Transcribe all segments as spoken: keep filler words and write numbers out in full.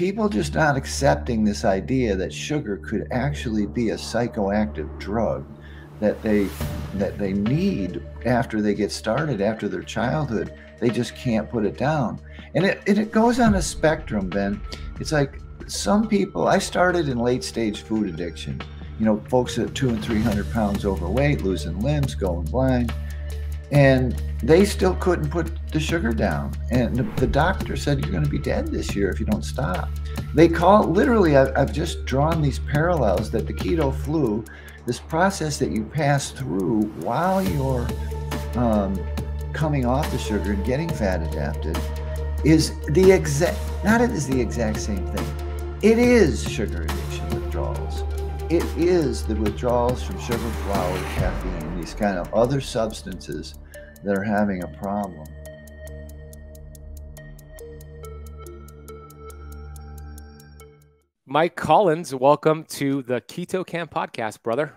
people just not accepting this idea that sugar could actually be a psychoactive drug that they that they need after they get started, after their childhood. They just can't put it down. And it, it, it goes on a spectrum, Ben. It's like some people, I started in late stage food addiction. You know, folks at two and three hundred pounds overweight, losing limbs, going blind. And they still couldn't put the sugar down. And the, the doctor said, you're gonna be dead this year if you don't stop. They call it, literally, I've, I've just drawn these parallels that the keto flu, this process that you pass through while you're um, coming off the sugar and getting fat adapted, is the exact, not it is the exact same thing. It is sugar addiction withdrawals. It is the withdrawals from sugar, flour, caffeine, these kind of other substances that are having a problem. Mike Collins, welcome to the Keto Kamp Podcast, brother.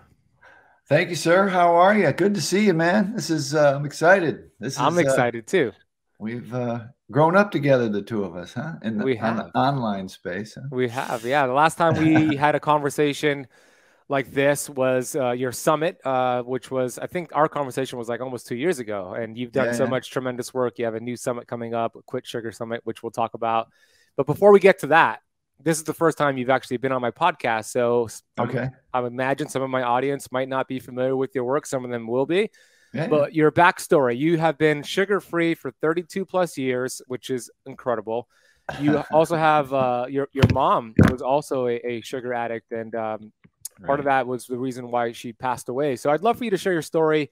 Thank you, sir. How are you? Good to see you, man. This is, uh, I'm excited. This is, I'm excited uh, too. We've uh, grown up together, the two of us, huh? In the, we have. On the online space. Huh? We have, yeah. The last time we had a conversation like this was uh, your summit, uh, which was, I think our conversation was like almost two years ago. And you've done yeah. so much tremendous work. You have a new summit coming up, Quit Sugar Summit, which we'll talk about. But before we get to that, this is the first time you've actually been on my podcast. So okay. I imagine some of my audience might not be familiar with your work. Some of them will be. Yeah. But your backstory, you have been sugar-free for thirty-two plus years, which is incredible. You also have uh, your, your mom was also a, a sugar addict. And um, right. part of that was the reason why she passed away. So I'd love for you to share your story.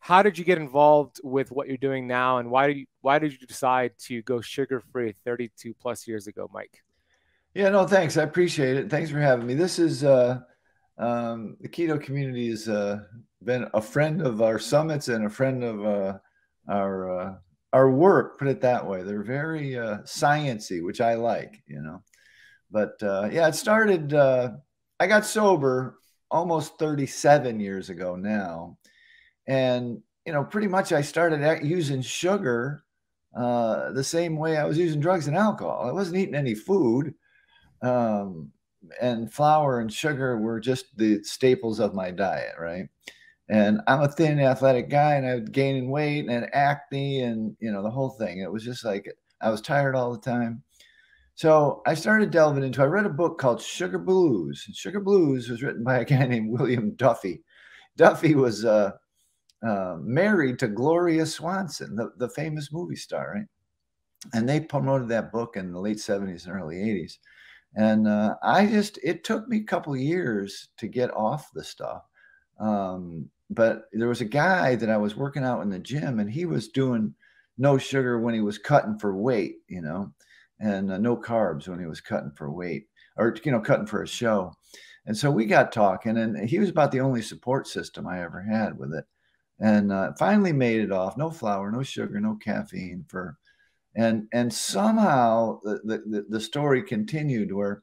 How did you get involved with what you're doing now? And why did you, why did you decide to go sugar-free thirty-two plus years ago, Mike? Yeah, no, thanks. I appreciate it. Thanks for having me. This is uh, um, the keto community has uh, been a friend of our summits and a friend of uh, our uh, our work. Put it that way. They're very uh, science-y, which I like, you know. But uh, yeah, it started. Uh, I got sober almost thirty-seven years ago now, and you know, pretty much I started using sugar uh, the same way I was using drugs and alcohol. I wasn't eating any food. Um, and flour and sugar were just the staples of my diet. Right. And I'm a thin athletic guy and I was gaining weight and acne and, you know, the whole thing. It was just like, I was tired all the time. So I started delving into, I read a book called Sugar Blues. And Sugar Blues was written by a guy named William Duffy. Duffy was, uh, uh, married to Gloria Swanson, the, the famous movie star. Right. And they promoted that book in the late seventies and early eighties. And uh, I just, it took me a couple of years to get off the stuff. Um, but there was a guy that I was working out in the gym and he was doing no sugar when he was cutting for weight, you know, and uh, no carbs when he was cutting for weight or, you know, cutting for a show. And so we got talking and he was about the only support system I ever had with it. And uh, finally made it off, no flour, no sugar, no caffeine for And and somehow the, the, the story continued where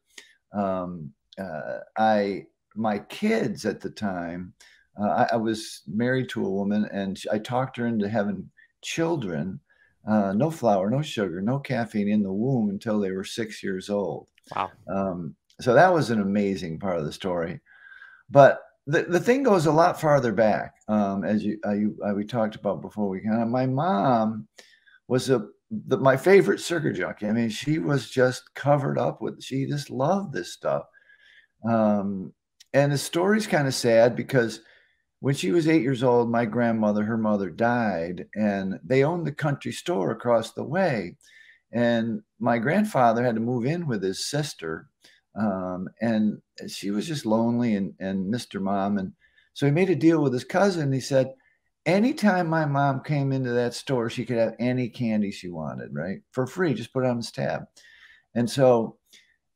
um, uh, I my kids at the time, uh, I, I was married to a woman and I talked her into having children, uh, no flour, no sugar, no caffeine in the womb until they were six years old. Wow. Um, so that was an amazing part of the story. But the, the thing goes a lot farther back, um, as you, uh, you uh, we talked about before. We kind of, my mom was a The, my favorite sugar junkie. I mean, she was just covered up with, she just loved this stuff. Um, and the story's kind of sad because when she was eight years old, my grandmother, her mother died and they owned the country store across the way. And my grandfather had to move in with his sister. Um, and she was just lonely and, and Mister Mom. And so he made a deal with his cousin. He said, anytime my mom came into that store, she could have any candy she wanted, right? For free, just put it on this tab. And so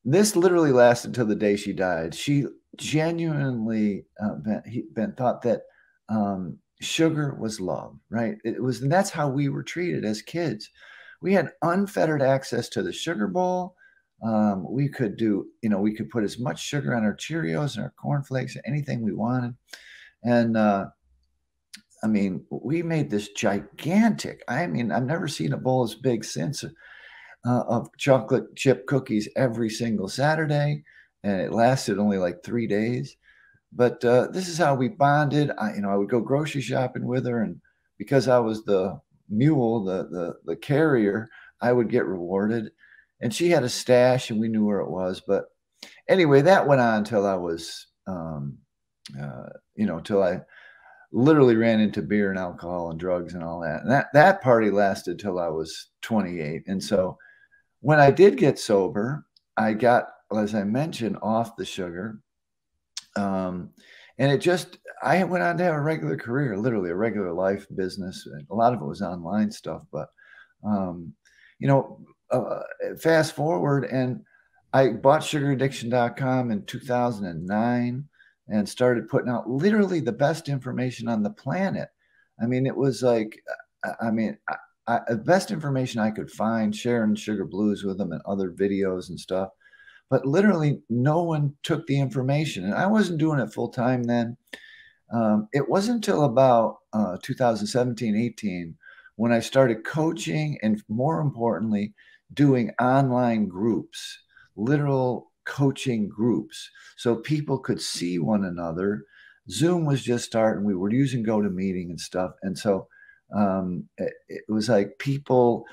this literally lasted till the day she died. She genuinely uh, been, he, been thought that um, sugar was love, right? It was, and that's how we were treated as kids. We had unfettered access to the sugar bowl. Um, we could do, you know, we could put as much sugar on our Cheerios and our cornflakes and anything we wanted. And, uh, I mean, we made this gigantic, I mean, I've never seen a bowl as big since uh, of chocolate chip cookies every single Saturday, and it lasted only like three days. But uh, this is how we bonded. I, you know, I would go grocery shopping with her, and because I was the mule, the the the carrier, I would get rewarded. And she had a stash, and we knew where it was. But anyway, that went on until I was, um, uh, you know, till I literally ran into beer and alcohol and drugs and all that. And that that party lasted till I was twenty-eight. And so, when I did get sober, I got, as I mentioned, off the sugar. Um, and it just, I went on to have a regular career, literally a regular life business. A lot of it was online stuff, but, um, you know, uh, fast forward, and I bought sugar addiction dot com in two thousand nine and started putting out literally the best information on the planet. I mean, it was like, I mean, the best information I could find, sharing Sugar Blues with them and other videos and stuff. But literally no one took the information. And I wasn't doing it full time then. Um, it wasn't until about uh, two thousand seventeen, eighteen when I started coaching and, more importantly, doing online groups, literal coaching groups, so people could see one another. Zoom was just starting. We were using GoToMeeting and stuff. And so um, it, it was like people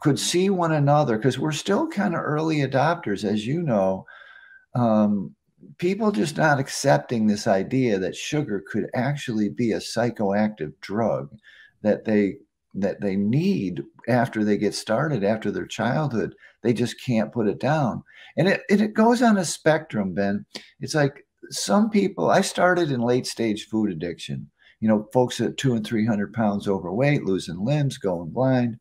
could see one another, because we're still kind of early adopters, as you know. Um, people just not accepting this idea that sugar could actually be a psychoactive drug that they that they need after they get started, after their childhood. They just can't put it down. And it, it, it goes on a spectrum, Ben. It's like some people, I started in late stage food addiction, you know, folks at two and three hundred pounds overweight, losing limbs, going blind.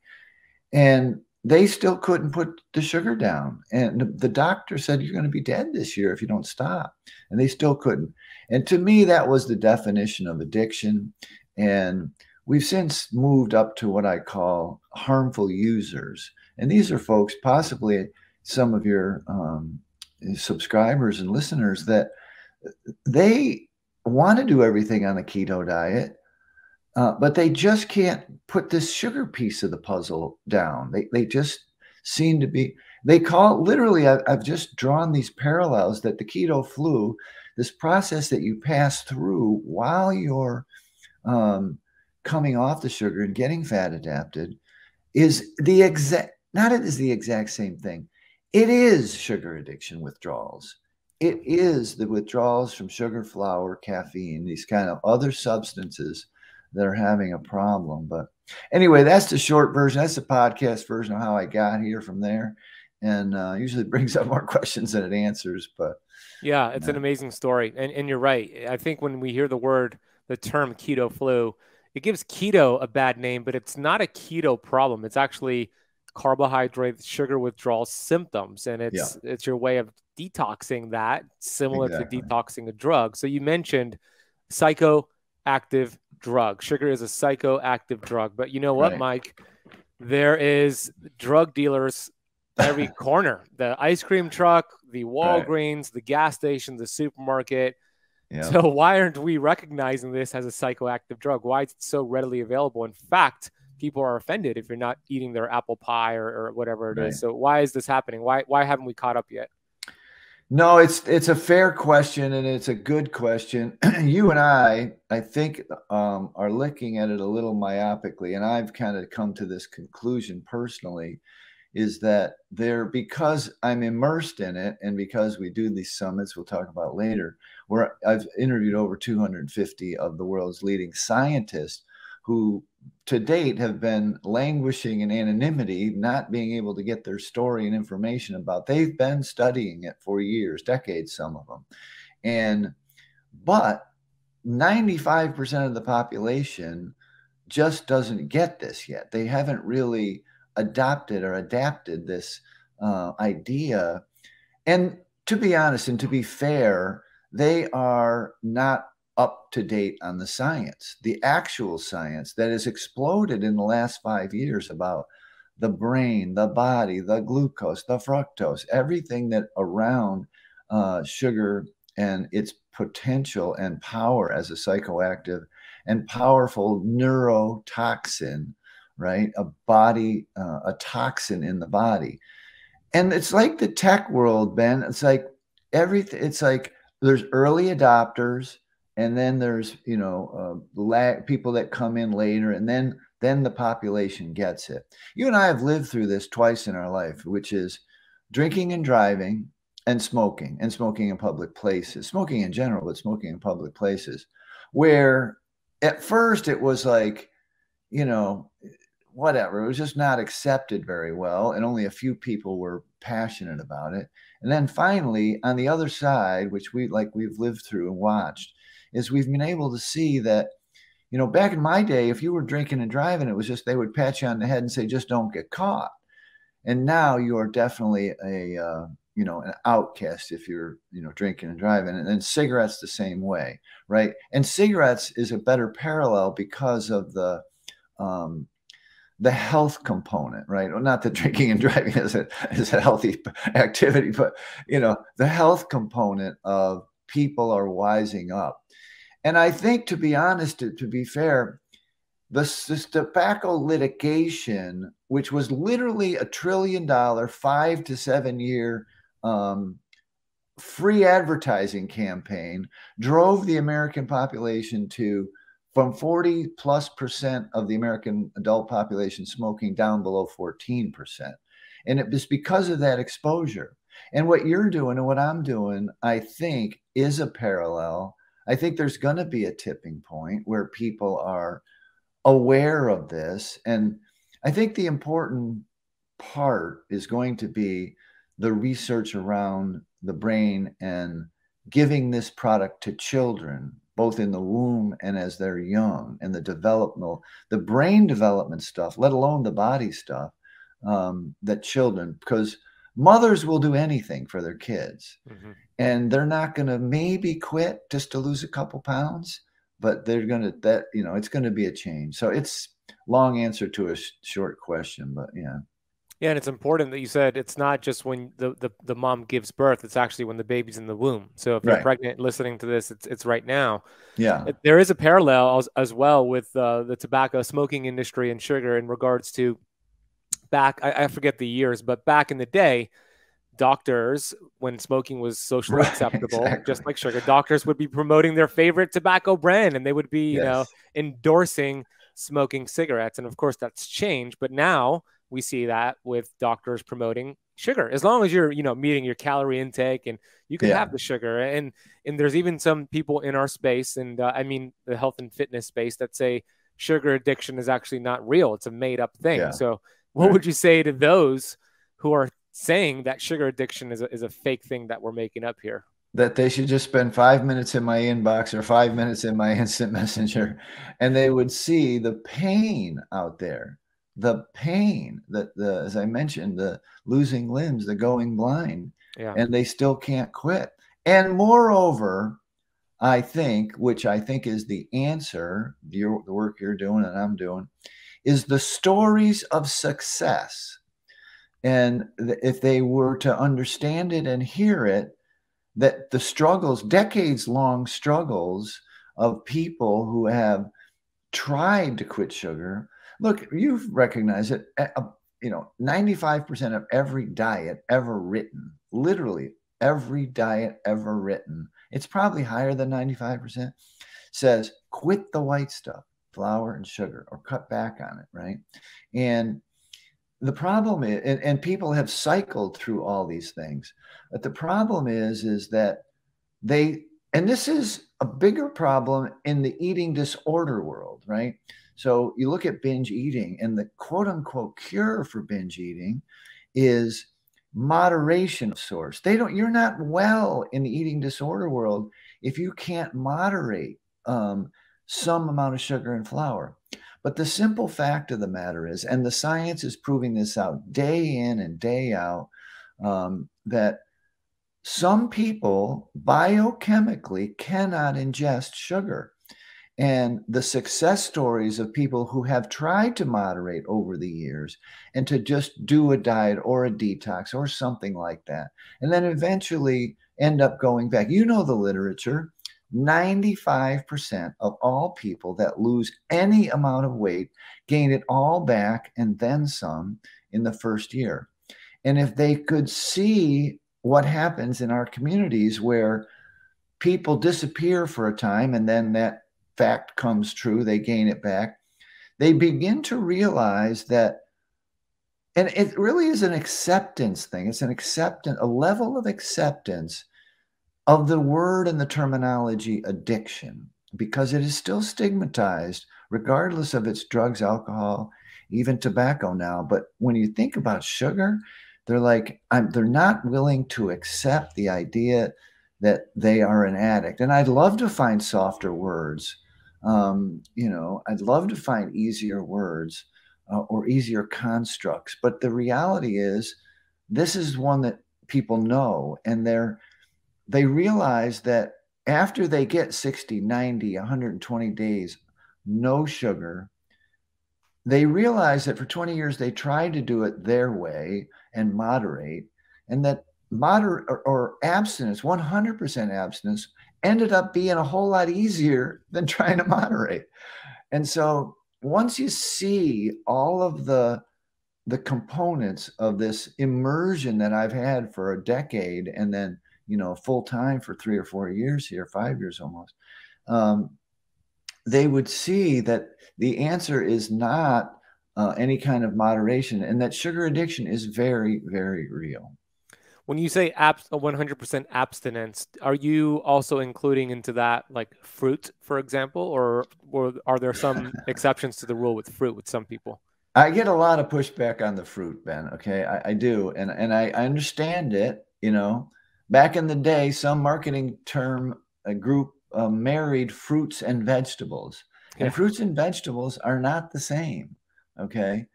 And they still couldn't put the sugar down. And the doctor said, you're going to be dead this year if you don't stop. And they still couldn't. And to me, that was the definition of addiction. And we've since moved up to what I call harmful users. And these are folks, possibly some of your um, subscribers and listeners, that they want to do everything on a keto diet. Uh, but they just can't put this sugar piece of the puzzle down. They they just seem to be, they call it, literally, I've, I've just drawn these parallels that the keto flu, this process that you pass through while you're um, coming off the sugar and getting fat adapted, is the exact, not it is the exact same thing. It is sugar addiction withdrawals. It is the withdrawals from sugar, flour, caffeine, these kind of other substances that are having a problem. But anyway, that's the short version. That's the podcast version of how I got here from there. And uh, usually brings up more questions than it answers. But yeah, it's you know. an amazing story. And, and you're right. I think when we hear the word, the term keto flu, it gives keto a bad name, but it's not a keto problem. It's actually carbohydrate, sugar withdrawal symptoms. And it's, yeah. it's your way of detoxing that, similar exactly. to detoxing a drug. So you mentioned psychoactive drug. Sugar is a psychoactive drug, but you know what, right. Mike, there is drug dealers every corner, the ice cream truck, the Walgreens, right. the gas station, the supermarket. Yep. So why aren't we recognizing this as a psychoactive drug? Why it's so readily available? In fact, people are offended if you're not eating their apple pie or, or whatever it right. is. So why is this happening? Why, why haven't we caught up yet? No, it's it's a fair question, and it's a good question. You and I, I think, um, are looking at it a little myopically, and I've kind of come to this conclusion personally, is that there, because I'm immersed in it, and because we do these summits we'll talk about later, where I've interviewed over two hundred fifty of the world's leading scientists who to date have been languishing in anonymity, not being able to get their story and information about, they've been studying it for years, decades, some of them. And, but ninety-five percent of the population just doesn't get this yet. They haven't really adopted or adapted this uh, idea. And to be honest, and to be fair, they are not up to date on the science, the actual science that has exploded in the last five years about the brain, the body, the glucose, the fructose, everything that around uh, sugar and its potential and power as a psychoactive and powerful neurotoxin, right? A body, uh, a toxin in the body. And it's like the tech world, Ben. It's like everything. It's like there's early adopters, and then there's, you know, uh, lag, people that come in later, and then then the population gets it. You and I have lived through this twice in our life, which is drinking and driving and smoking, and smoking in public places, smoking in general, but smoking in public places, where at first it was like, you know, whatever, it was just not accepted very well, and only a few people were passionate about it. And then finally, on the other side, which we like we've lived through and watched, is we've been able to see that, you know, back in my day, if you were drinking and driving, it was just, they would pat you on the head and say, just don't get caught. And now you are definitely a, uh, you know, an outcast if you're, you know, drinking and driving. And then cigarettes the same way, right? And cigarettes is a better parallel because of the, um, the health component, right? Well, not that drinking and driving is a, is a healthy activity, but, you know, the health component of people are wising up. And I think, to be honest, to, to be fair, this, this tobacco litigation, which was literally a trillion dollar, five to seven year um, free advertising campaign, drove the American population to from forty plus percent of the American adult population smoking down below fourteen percent. And it was because of that exposure. And what you're doing and what I'm doing, I think, is a parallel. I think there's going to be a tipping point where people are aware of this. And I think the important part is going to be the research around the brain and giving this product to children, both in the womb and as they're young, and the developmental, the brain development stuff, let alone the body stuff, um, that children, because mothers will do anything for their kids. Mm-hmm. And they're not going to maybe quit just to lose a couple pounds, but they're going to, that, you know, it's going to be a change. So it's long answer to a sh short question, but yeah. Yeah. And it's important that you said, it's not just when the, the, the mom gives birth, it's actually when the baby's in the womb. So if you're right. pregnant listening to this, it's, it's right now. Yeah. There is a parallel as, as well with uh, the tobacco smoking industry and sugar in regards to back, I, I forget the years, but back in the day, doctors, when smoking was socially right, acceptable, exactly. just like sugar, doctors would be promoting their favorite tobacco brand, and they would be, yes. you know, endorsing smoking cigarettes. And of course that's changed, but now we see that with doctors promoting sugar, as long as you're, you know, meeting your calorie intake, and you can yeah. have the sugar. And, and there's even some people in our space. And uh, I mean, the health and fitness space, that say sugar addiction is actually not real. It's a made up thing. Yeah. So what right. would you say to those who are saying that sugar addiction is a, is a fake thing that we're making up here? That they should just spend five minutes in my inbox or five minutes in my instant messenger, and they would see the pain out there. The pain that the, as I mentioned, the losing limbs, the going blind, yeah. and they still can't quit. And moreover, I think, which I think is the answer, your, the work you're doing and I'm doing, is the stories of success. And if they were to understand it and hear it, that the struggles, decades long struggles of people who have tried to quit sugar. Look, you've recognized it, you know, ninety-five percent of every diet ever written, literally every diet ever written, it's probably higher than ninety-five percent, says quit the white stuff, flour and sugar, or cut back on it, right? And the problem is, and, and people have cycled through all these things, but the problem is, is that they, and this is a bigger problem in the eating disorder world, right? So you look at binge eating, and the quote unquote cure for binge eating is moderation of sorts. They don't, you're not well in the eating disorder world if you can't moderate um, some amount of sugar and flour. But the simple fact of the matter is, and the science is proving this out day in and day out, um, that some people biochemically cannot ingest sugar. And the success stories of people who have tried to moderate over the years and to just do a diet or a detox or something like that, and then eventually end up going back. You know the literature. ninety-five percent of all people that lose any amount of weight gain it all back and then some in the first year. And if they could see what happens in our communities where people disappear for a time and then that fact comes true, they gain it back, they begin to realize that, and it really is an acceptance thing. It's an acceptance, a level of acceptance of the word and the terminology addiction, because it is still stigmatized regardless of its drugs, alcohol, even tobacco now. But when you think about sugar, they're like, I'm, they're not willing to accept the idea that they are an addict. And I'd love to find softer words. Um, you know, I'd love to find easier words uh, or easier constructs. But the reality is this is one that people know, and they're, they realize that after they get sixty, ninety, one hundred twenty days, no sugar, they realize that for twenty years, they tried to do it their way and moderate, and that moderate or, or abstinence, one hundred percent abstinence, ended up being a whole lot easier than trying to moderate. And so once you see all of the the components of this immersion that I've had for a decade, and then, you know, full time for three or four years here, five years almost, um, they would see that the answer is not uh, any kind of moderation, and that sugar addiction is very, very real. When you say one hundred percent abstinence, are you also including into that like fruit, for example, or, or are there some exceptions to the rule with fruit with some people? I get a lot of pushback on the fruit, Ben. Okay, I, I do, and and I, I understand it, you know. Back in the day, some marketing term a group uh, married fruits and vegetables. Yeah. And fruits and vegetables are not the same, okay?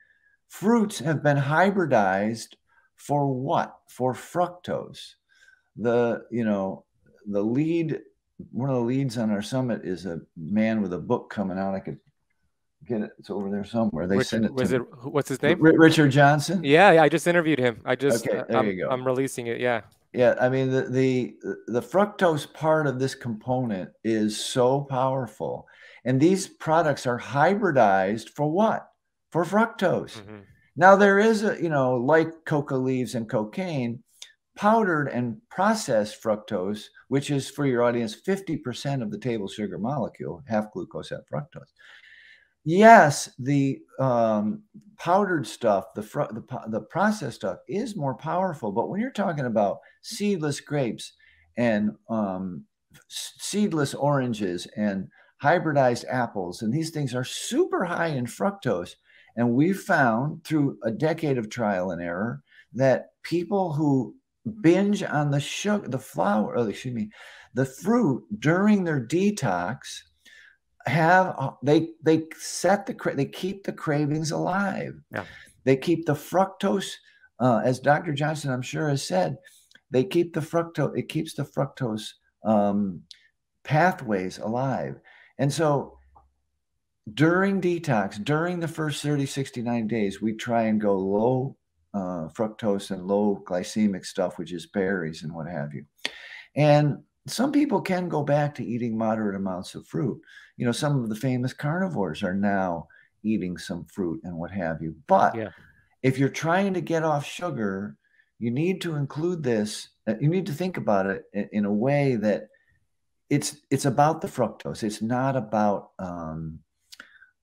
Fruits have been hybridized for what? For fructose. The, you know, the lead, one of the leads on our summit is a man with a book coming out. I could get it. It's over there somewhere. They Richard, send it was to it, what's his name? Richard Johnson? Yeah, yeah, I just interviewed him. I just, okay, there I'm, you go. I'm releasing it, yeah. Yeah, I mean, the, the the fructose part of this component is so powerful. And these products are hybridized for what? For fructose. Mm-hmm. Now, there is, a you know, like coca leaves and cocaine, powdered and processed fructose, which is, for your audience, fifty percent of the table sugar molecule, half glucose, half fructose. Yes, the um, powdered stuff, the, fr the, the processed stuff is more powerful. But when you're talking about seedless grapes and um, seedless oranges and hybridized apples, and these things are super high in fructose. And we found through a decade of trial and error that people who binge on the sugar, the flour, oh, excuse me, the fruit during their detox, have they they set the they keep the cravings alive. Yeah. They keep the fructose, uh, as Doctor Johnson, I'm sure, has said, they keep the fructose. It keeps the fructose um, pathways alive. And so during detox, during the first thirty, sixty, ninety days, we try and go low uh, fructose and low glycemic stuff, which is berries and what have you. And some people can go back to eating moderate amounts of fruit. You know, some of the famous carnivores are now eating some fruit and what have you. But yeah, if you're trying to get off sugar, you need to include this. You need to think about it in a way that it's it's about the fructose. It's not about um,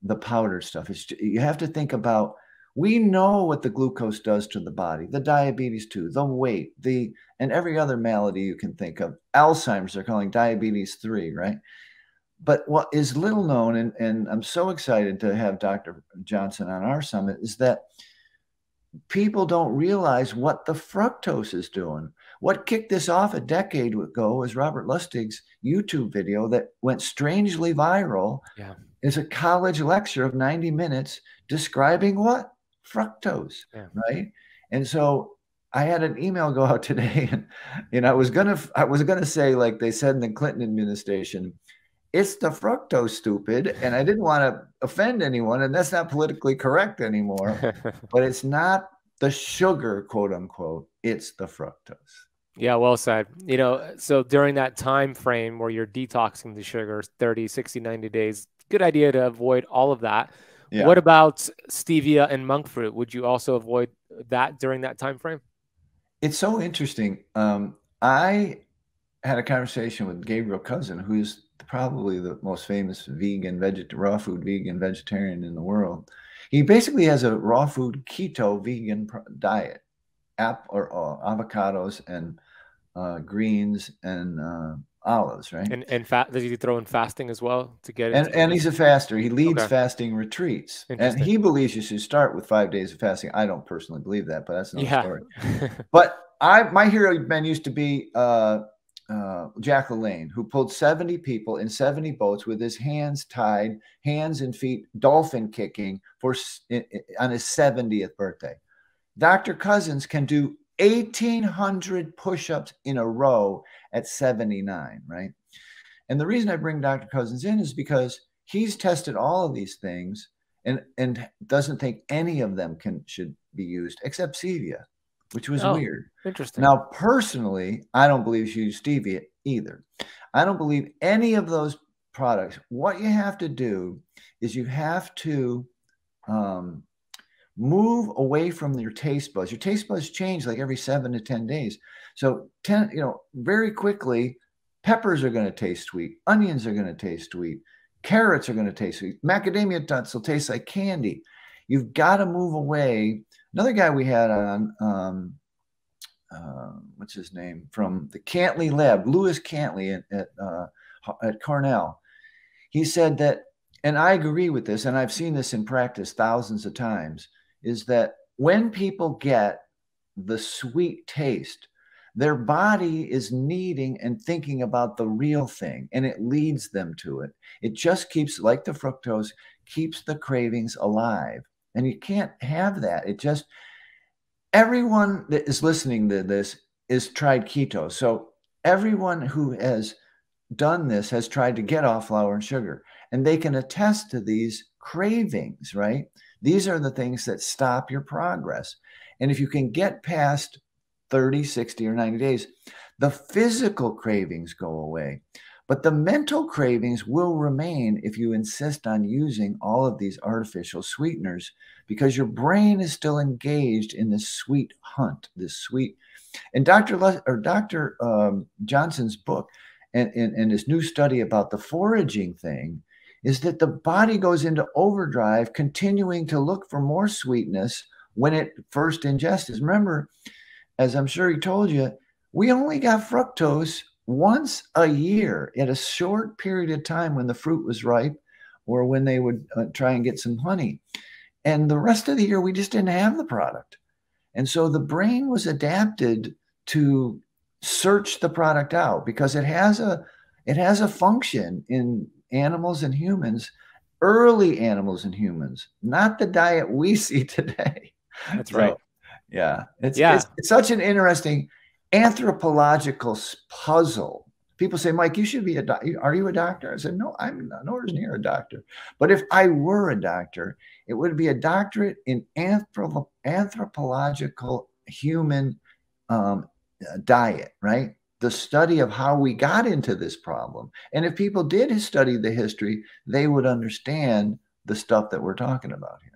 the powdered stuff. It's, you have to think about, we know what the glucose does to the body, the diabetes too, the weight, the, and every other malady you can think of. Alzheimer's, they're calling diabetes three, right? But what is little known, and, and I'm so excited to have Doctor Johnson on our summit, is that people don't realize what the fructose is doing. What kicked this off a decade ago was Robert Lustig's YouTube video that went strangely viral. Yeah. It's a college lecture of ninety minutes describing what? Fructose, yeah. Right? And so I had an email go out today, and you know, I was gonna I was gonna say, like they said in the Clinton administration, it's the fructose, stupid, and I didn't want to offend anyone, and that's not politically correct anymore. But it's not the sugar, quote unquote, it's the fructose. Yeah, well said. You know, so during that time frame where you're detoxing the sugars, thirty, sixty, ninety days, good idea to avoid all of that. Yeah. What about stevia and monk fruit? Would you also avoid that during that time frame? It's so interesting. Um, I had a conversation with Gabriel Cousens, who's probably the most famous vegan, veget raw food vegan vegetarian in the world. He basically has a raw food keto vegan diet, app or uh, avocados and uh, greens and uh, olives, right? And and fat. Does he throw in fasting as well to get? And and he's a faster. He leads okay. fasting retreats, and he believes you should start with five days of fasting. I don't personally believe that, but that's another yeah. story. But I my hero man used to be. Uh, Uh, Jack LaLanne, who pulled seventy people in seventy boats with his hands tied, hands and feet, dolphin kicking for in, in, on his seventieth birthday. Doctor Cousens can do eighteen hundred push-ups in a row at seventy-nine, right? And the reason I bring Doctor Cousens in is because he's tested all of these things and and doesn't think any of them can should be used except stevia, which was oh, weird. Interesting. Now, personally, I don't believe you use stevia either. I don't believe any of those products. What you have to do is you have to um, move away from your taste buds. Your taste buds change like every seven to ten days. So, ten, you know, very quickly, peppers are going to taste sweet. Onions are going to taste sweet. Carrots are going to taste sweet. Macadamia nuts will taste like candy. You've got to move away. Another guy we had on, um, uh, what's his name, from the Cantley Lab, Lewis Cantley at, at, uh, at Cornell. He said that, and I agree with this, and I've seen this in practice thousands of times, is that when people get the sweet taste, their body is needing and thinking about the real thing, and it leads them to it. It just keeps, like the fructose, keeps the cravings alive. And you can't have that. It just, everyone that is listening to this is tried keto. So everyone who has done this has tried to get off flour and sugar, and they can attest to these cravings, right? These are the things that stop your progress. And if you can get past thirty, sixty or ninety days, the physical cravings go away. But the mental cravings will remain if you insist on using all of these artificial sweeteners, because your brain is still engaged in this sweet hunt, this sweet. And Doctor Le or Doctor Um, Johnson's book and, and, and his new study about the foraging thing is that the body goes into overdrive, continuing to look for more sweetness when it first ingests. Remember, as I'm sure he told you, we only got fructose once a year at a short period of time when the fruit was ripe or when they would uh, try and get some honey. And the rest of the year, we just didn't have the product. And so the brain was adapted to search the product out because it has a, it has a function in animals and humans, early animals and humans, not the diet we see today. That's so, right. Yeah. It's, yeah. It's, it's such an interesting anthropological puzzle. People say, Mike, you should be a doctor. Are you a doctor? I said, no, I'm nowhere near a doctor. But if I were a doctor, it would be a doctorate in anthrop anthropological human um, diet, right? The study of how we got into this problem. And if people did study the history, they would understand the stuff that we're talking about here.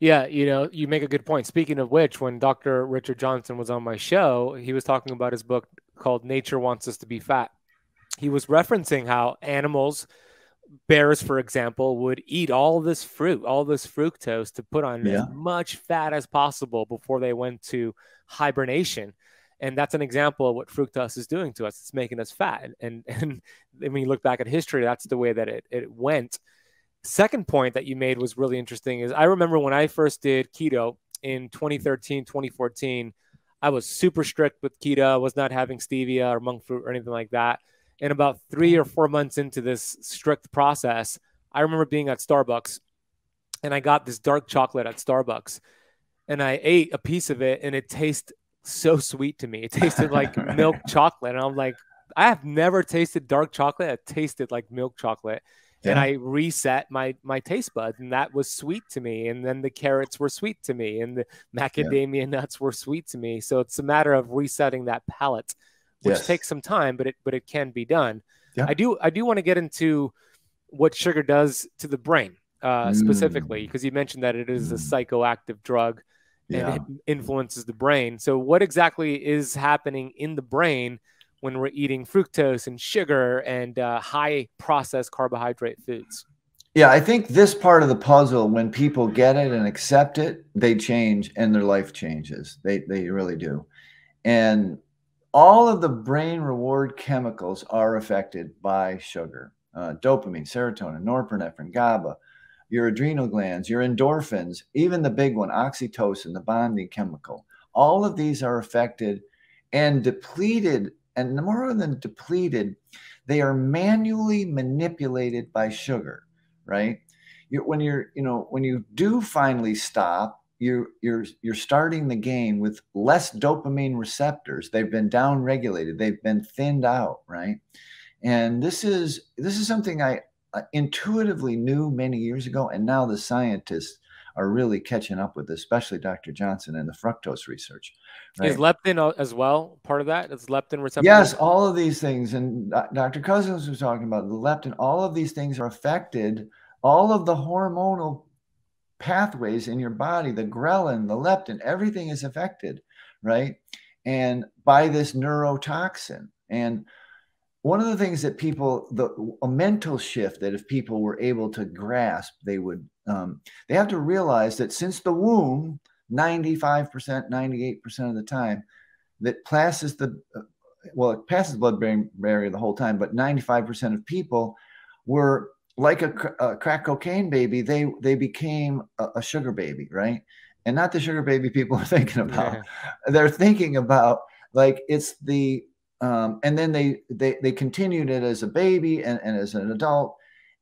Yeah, you know, you make a good point. Speaking of which, when Doctor Richard Johnson was on my show, he was talking about his book called Nature Wants Us to Be Fat. He was referencing how animals, bears, for example, would eat all this fruit, all this fructose to put on yeah. as much fat as possible before they went to hibernation. And that's an example of what fructose is doing to us. It's making us fat. And, and, and when you look back at history, that's the way that it, it went. Second point that you made was really interesting is I remember when I first did keto in twenty thirteen, twenty fourteen, I was super strict with keto. I was not having stevia or monk fruit or anything like that. And about three or four months into this strict process, I remember being at Starbucks and I got this dark chocolate at Starbucks and I ate a piece of it and it tasted so sweet to me. It tasted like right. milk chocolate. And I'm like, I have never tasted dark chocolate. It tasted like milk chocolate. Yeah. And I reset my my taste buds, and that was sweet to me. And then the carrots were sweet to me, and the macadamia yeah. nuts were sweet to me. So it's a matter of resetting that palate. which yes. takes some time, but it but it can be done. Yeah. I do I do want to get into what sugar does to the brain uh, mm. specifically, because you mentioned that it is a psychoactive drug yeah. and it influences the brain. So what exactly is happening in the brain when we're eating fructose and sugar and uh, high processed carbohydrate foods? Yeah, I think this part of the puzzle, when people get it and accept it, they change and their life changes. They, they really do. And all of the brain reward chemicals are affected by sugar. Uh, dopamine, serotonin, norepinephrine, GABA, your adrenal glands, your endorphins, even the big one, oxytocin, the bonding chemical. All of these are affected and depleted, and more than depleted, they are manually manipulated by sugar. Right? You're, when you're, you know, when you do finally stop, you're, you're, you're starting the game with less dopamine receptors. They've been downregulated. They've been thinned out. Right? And this is, this is something I intuitively knew many years ago. And now the scientists are really catching up with this, especially Doctor Johnson and the fructose research. Right? Is leptin as well part of that? Is leptin receptor? Yes, all of these things. And Doctor Cousens was talking about the leptin. All of these things are affected. All of the hormonal pathways in your body, the ghrelin, the leptin, everything is affected, right? And by this neurotoxin. And one of the things that people, the a mental shift that if people were able to grasp, they would, um, they have to realize that since the womb, ninety-five percent, ninety-eight percent of the time, that passes the, well, it passes the blood-brain barrier the whole time, but ninety-five percent of people were like a, a crack cocaine baby. They, they became a, a sugar baby, right? And not the sugar baby people are thinking about. Yeah. They're thinking about, like, it's the, Um, and then they, they, they continued it as a baby and, and as an adult,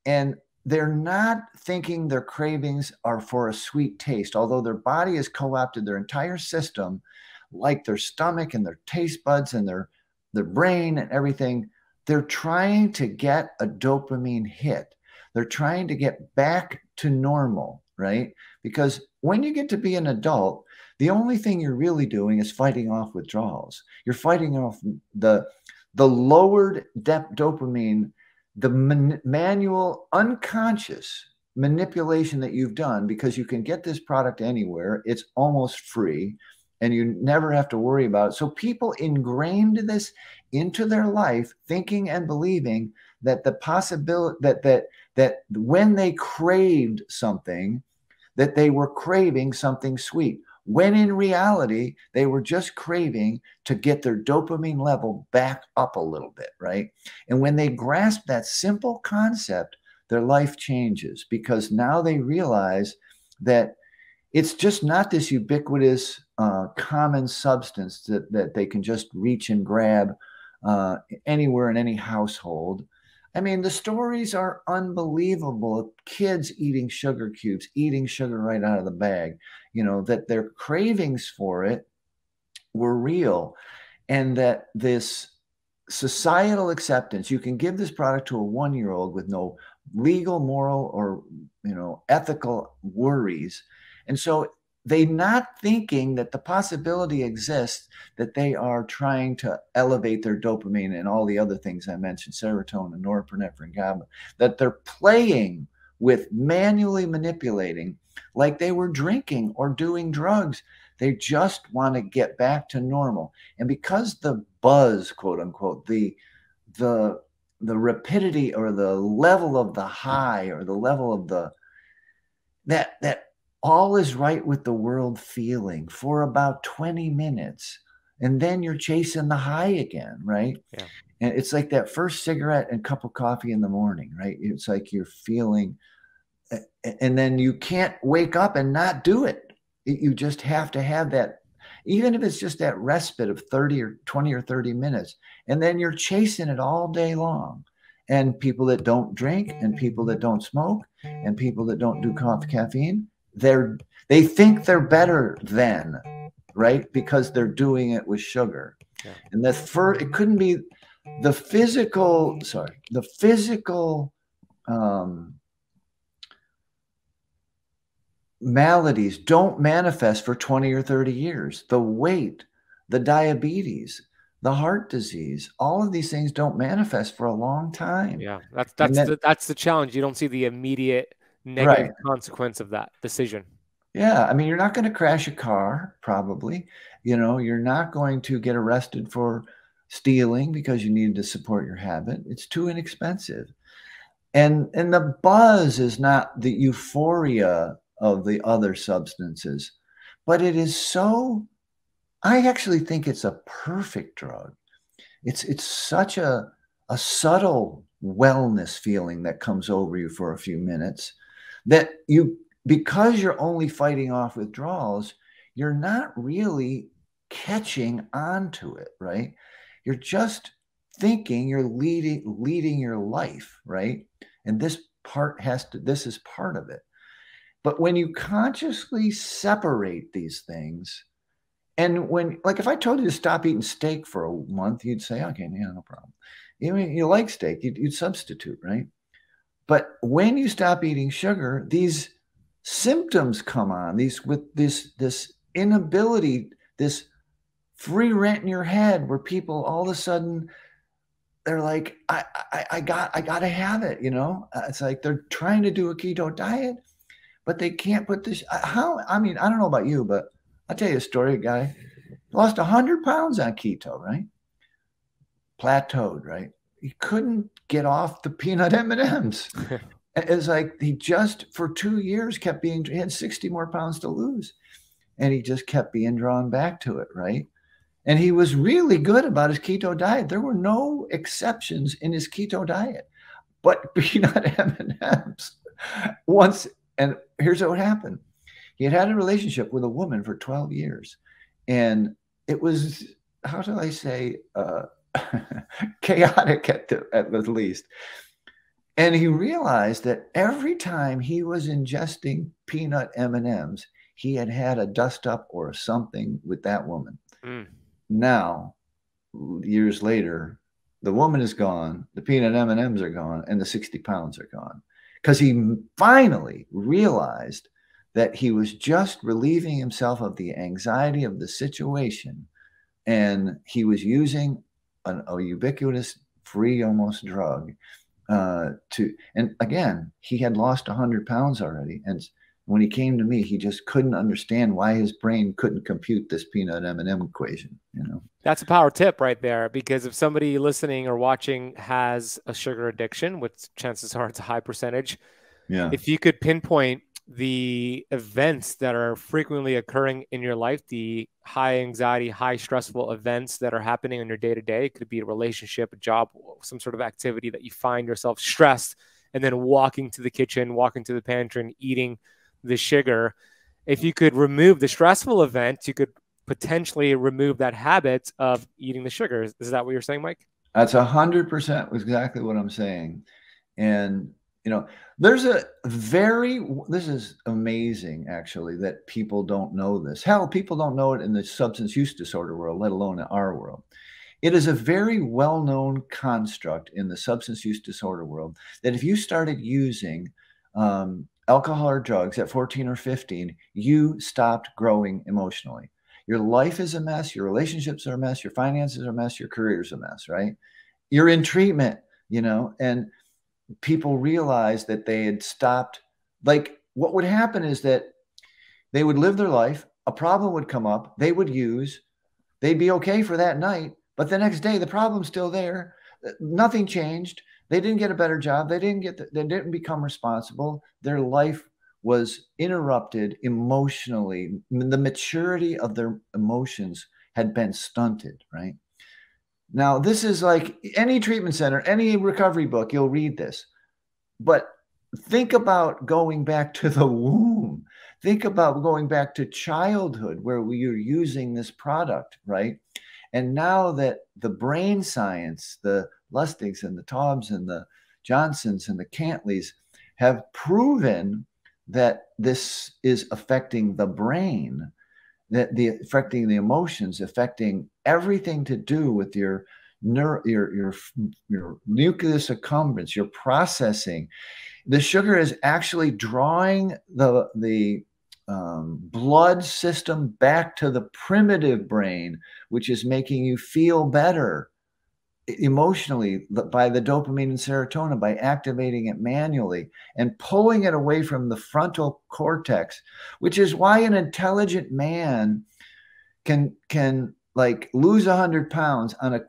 and they're not thinking their cravings are for a sweet taste, although their body has co-opted their entire system, like their stomach and their taste buds and their, their brain and everything. They're trying to get a dopamine hit. They're trying to get back to normal, right? Because when you get to be an adult, the only thing you're really doing is fighting off withdrawals. You're fighting off the, the lowered depth dopamine, the man, manual, unconscious manipulation that you've done, because you can get this product anywhere. It's almost free and you never have to worry about it. So people ingrained this into their life, thinking and believing that the possibility that, that, that when they craved something, that they were craving something sweet, when in reality, they were just craving to get their dopamine level back up a little bit, right? And when they grasp that simple concept, their life changes, because now they realize that it's just not this ubiquitous, uh, common substance that, that they can just reach and grab uh, anywhere in any household. I mean, the stories are unbelievable of kids eating sugar cubes, eating sugar right out of the bag, you know, that their cravings for it were real. And that this societal acceptance, you can give this product to a one-year-old with no legal, moral, or, you know, ethical worries. And so they're not thinking that the possibility exists that they are trying to elevate their dopamine and all the other things I mentioned, serotonin, norepinephrine, GABA, that they're playing with, manually manipulating like they were drinking or doing drugs. They just want to get back to normal. And because the buzz, quote unquote, the, the, the rapidity or the level of the high or the level of the, that, that, all is right with the world feeling for about twenty minutes. And then you're chasing the high again, right? Yeah. And it's like that first cigarette and cup of coffee in the morning, right? It's like you're feeling, and then you can't wake up and not do it. You just have to have that, even if it's just that respite of thirty or twenty or thirty minutes. And then you're chasing it all day long. And people that don't drink and people that don't smoke and people that don't do caffeine, They're, they think they're better than, right? Because they're doing it with sugar. Yeah. And the fur, it couldn't be the physical, sorry, the physical um, maladies don't manifest for twenty or thirty years. The weight, the diabetes, the heart disease, all of these things don't manifest for a long time. Yeah, that's that's that, the, that's the challenge. You don't see the immediate negative right. consequence of that decision. Yeah, I mean, you're not going to crash a car, probably. You know, you're not going to get arrested for stealing because you needed to support your habit. It's too inexpensive. And, and the buzz is not the euphoria of the other substances, but it is so, I actually think it's a perfect drug. It's, it's such a, a subtle wellness feeling that comes over you for a few minutes that you, because you're only fighting off withdrawals, you're not really catching onto it, right? You're just thinking you're leading, leading your life, right? And this part has to, this is part of it. But when you consciously separate these things, and when, like, if I told you to stop eating steak for a month, you'd say, okay, yeah, no problem. You mean, you like steak, you'd, you'd substitute, right? But when you stop eating sugar, these symptoms come on, these with this, this inability, this free rent in your head where people all of a sudden, they're like, I, I, I got, I got to have it. You know, it's like, they're trying to do a keto diet, but they can't put this, how, I mean, I don't know about you, but I'll tell you a story. A guy lost a hundred pounds on keto, right? Plateaued, right? He couldn't get off the peanut M and M's. It's like, he just for two years kept being, he had sixty more pounds to lose. And he just kept being drawn back to it, right? And he was really good about his keto diet. There were no exceptions in his keto diet, but peanut M and M's. Once, and here's what happened. He had had a relationship with a woman for twelve years. And it was, how do I say, uh, chaotic at the, at the least. And he realized that every time he was ingesting peanut M and M's, he had had a dust up or something with that woman. Mm. Now, years later, the woman is gone, the peanut M and M's are gone, and the sixty pounds are gone. Because he finally realized that he was just relieving himself of the anxiety of the situation. And he was using an, a ubiquitous, free almost drug. Uh, to, and again, he had lost a hundred pounds already. And when he came to me, he just couldn't understand why his brain couldn't compute this peanut M and M equation. You know, that's a power tip right there, because if somebody listening or watching has a sugar addiction, which chances are it's a high percentage. Yeah. If you could pinpoint the events that are frequently occurring in your life, the high anxiety, high stressful events that are happening in your day to day. It could be a relationship, a job, some sort of activity that you find yourself stressed and then walking to the kitchen, walking to the pantry and eating the sugar. If you could remove the stressful event, you could potentially remove that habit of eating the sugar. Is that what you're saying, Mike? That's a hundred percent was exactly what I'm saying. And you know, there's a very, this is amazing, actually, that people don't know this. Hell, people don't know it in the substance use disorder world, let alone in our world. It is a very well-known construct in the substance use disorder world that if you started using um, alcohol or drugs at fourteen or fifteen, you stopped growing emotionally. Your life is a mess. Your relationships are a mess. Your finances are a mess. Your career is a mess, right? You're in treatment, you know, and people realized that they had stopped. Like, what would happen is that they would live their life. A problem would come up. They would use, they'd be okay for that night. But the next day, the problem's still there. Nothing changed. They didn't get a better job. They didn't get, the, they didn't become responsible. Their life was interrupted emotionally. The maturity of their emotions had been stunted, right? Now, this is like any treatment center, any recovery book, you'll read this. But think about going back to the womb. Think about going back to childhood where you're using this product, right? And now that the brain science, the Lustigs and the Taubes and the Johnsons and the Cantleys have proven that this is affecting the brain, that the affecting the emotions, affecting everything to do with your neuro, your, your, your nucleus accumbens, your processing. The sugar is actually drawing the, the um, blood system back to the primitive brain, which is making you feel better emotionally by the dopamine and serotonin, by activating it manually and pulling it away from the frontal cortex, which is why an intelligent man can, can like lose a hundred pounds on a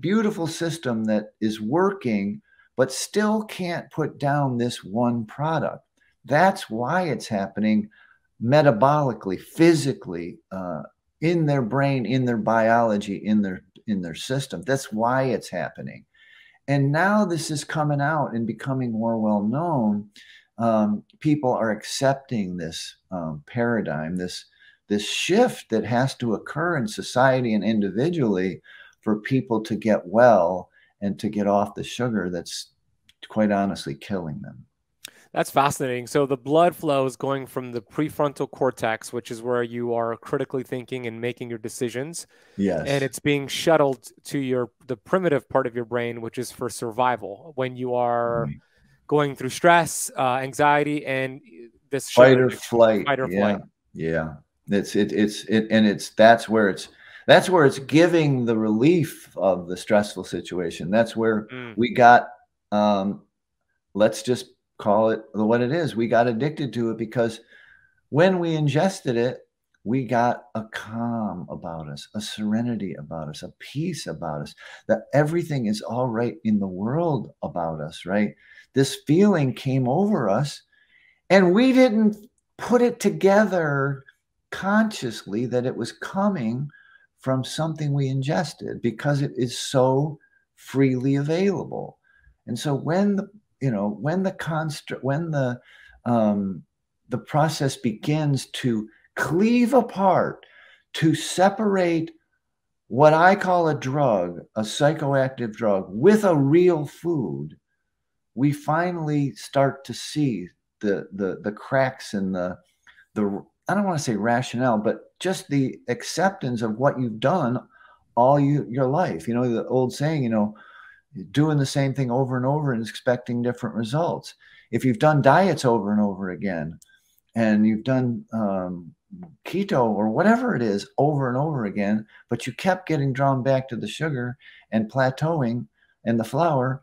beautiful system that is working, but still can't put down this one product. That's why it's happening metabolically, physically, uh, in their brain, in their biology, in their in their system. That's why it's happening. And now this is coming out and becoming more well-known. Um, people are accepting this um, paradigm, this, this shift that has to occur in society and individually for people to get well and to get off the sugar that's quite honestly killing them. That's fascinating. So the blood flow is going from the prefrontal cortex, which is where you are critically thinking and making your decisions. Yes. And it's being shuttled to your the primitive part of your brain, which is for survival. When you are mm. going through stress, uh, anxiety, and this fight or flight. Fight or yeah. flight. Yeah. It's it it's it and it's that's where it's that's where it's giving the relief of the stressful situation. That's where mm. we got um let's just call it what it is. We got addicted to it because when we ingested it, we got a calm about us, a serenity about us, a peace about us, that everything is all right in the world about us, right? This feeling came over us and we didn't put it together consciously that it was coming from something we ingested because it is so freely available. And so when the you know, when the construct, when the, um, the process begins to cleave apart, to separate what I call a drug, a psychoactive drug with a real food, we finally start to see the, the, the cracks in the, the, I don't want to say rationale, but just the acceptance of what you've done all you, your life. You know, the old saying, you know, doing the same thing over and over and expecting different results. If you've done diets over and over again, and you've done um, keto or whatever it is over and over again, but you kept getting drawn back to the sugar and plateauing and the flour,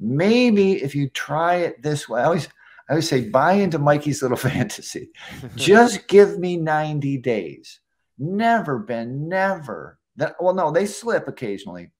maybe if you try it this way, I always, I always say, buy into Mikey's little fantasy. Just give me ninety days. Never, Ben, never. That, well, no, they slip occasionally,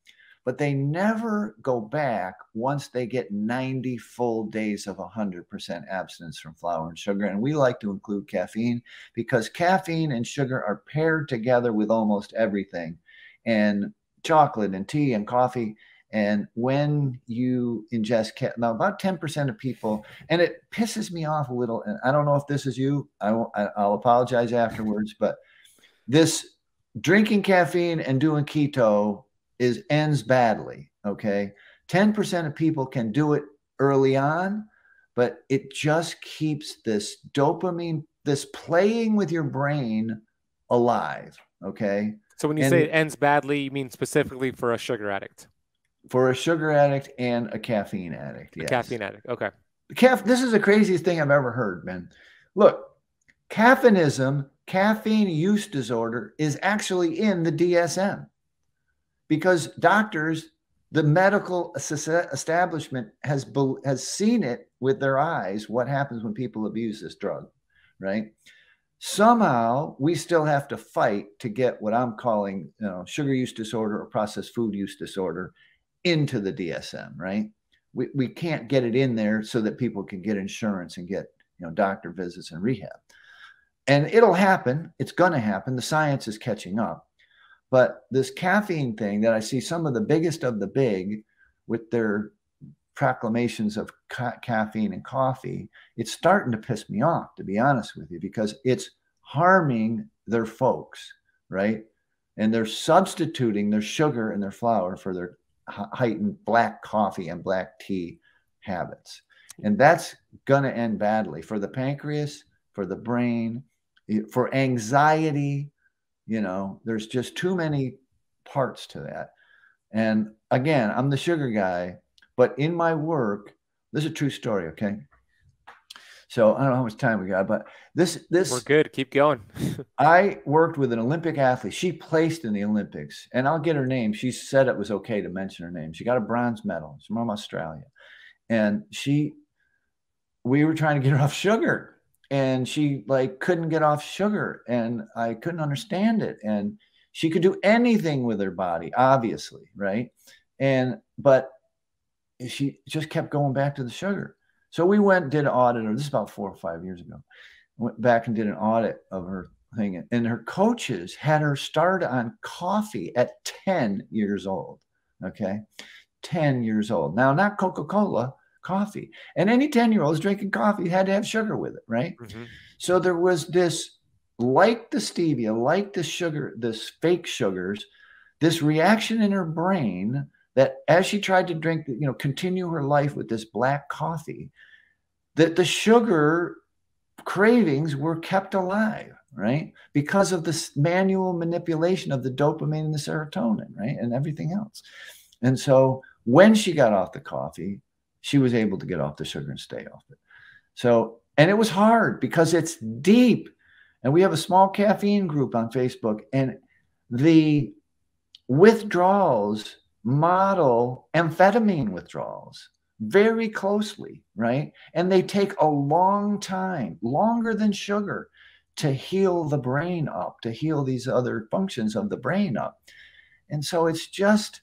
but they never go back once they get ninety full days of one hundred percent abstinence from flour and sugar. And we like to include caffeine because caffeine and sugar are paired together with almost everything, and chocolate and tea and coffee. And when you ingest ca- now about ten percent of people, and it pisses me off a little, and I don't know if this is you, I won't, I'll apologize afterwards, but this drinking caffeine and doing keto is ends badly, okay? ten percent of people can do it early on, but it just keeps this dopamine, this playing with your brain alive, okay? So when you and, say it ends badly, you mean specifically for a sugar addict? For a sugar addict and a caffeine addict, yes. A caffeine addict, okay. Caf this is the craziest thing I've ever heard, man. Look, caffeinism, caffeine use disorder, is actually in the D S M. Because doctors, the medical establishment has has seen it with their eyes, what happens when people abuse this drug, right? Somehow, we still have to fight to get what I'm calling, you know, sugar use disorder or processed food use disorder into the D S M, right? We, we can't get it in there so that people can get insurance and get, you know, doctor visits and rehab. And it'll happen. It's going to happen. The science is catching up. But this caffeine thing that I see some of the biggest of the big with their proclamations of ca caffeine and coffee, it's starting to piss me off, to be honest with you, because it's harming their folks, right? And they're substituting their sugar and their flour for their heightened black coffee and black tea habits. And that's going to end badly for the pancreas, for the brain, for anxiety. You know, there's just too many parts to that. And again, I'm the sugar guy, but in my work, this is a true story, okay? So I don't know how much time we got, but this, this, we're good. Keep going. I worked with an Olympic athlete. She placed in the Olympics, and I'll get her name. She said it was okay to mention her name. She got a bronze medal. She's from Australia. And she, we were trying to get her off sugar, and she like couldn't get off sugar, and I couldn't understand it. And she could do anything with her body, obviously. Right. And, but she just kept going back to the sugar. So we went, did an audit, or this is about four or five years ago, went back and did an audit of her thing. And her coaches had her start on coffee at ten years old. Okay. ten years old. Now, not Coca-Cola, coffee. And any ten year old is drinking coffee, had to have sugar with it. Right. Mm-hmm. So there was this, like the stevia, like the sugar, this fake sugars, this reaction in her brain that as she tried to drink, you know, continue her life with this black coffee, that the sugar cravings were kept alive, right? Because of this manual manipulation of the dopamine and the serotonin, right? And everything else. And so when she got off the coffee, she was able to get off the sugar and stay off it. So, and it was hard because it's deep. And we have a small caffeine group on Facebook, and the withdrawals model amphetamine withdrawals very closely, right? And they take a long time, longer than sugar, to heal the brain up, to heal these other functions of the brain up. And so it's just,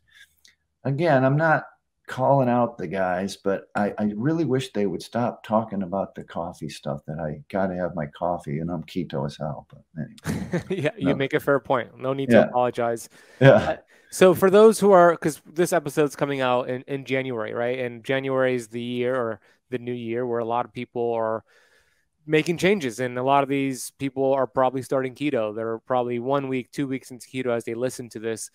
again, I'm not calling out the guys, but I, I really wish they would stop talking about the coffee stuff, that I got to have my coffee and I'm keto as hell. But anyway. Yeah, you no. make a fair point. No need yeah. to apologize. Yeah. Uh, so for those who are, because this episode's coming out in, in January, right? And January is the year, or the new year, where a lot of people are making changes. And a lot of these people are probably starting keto. They're probably one week, two weeks into keto as they listen to this.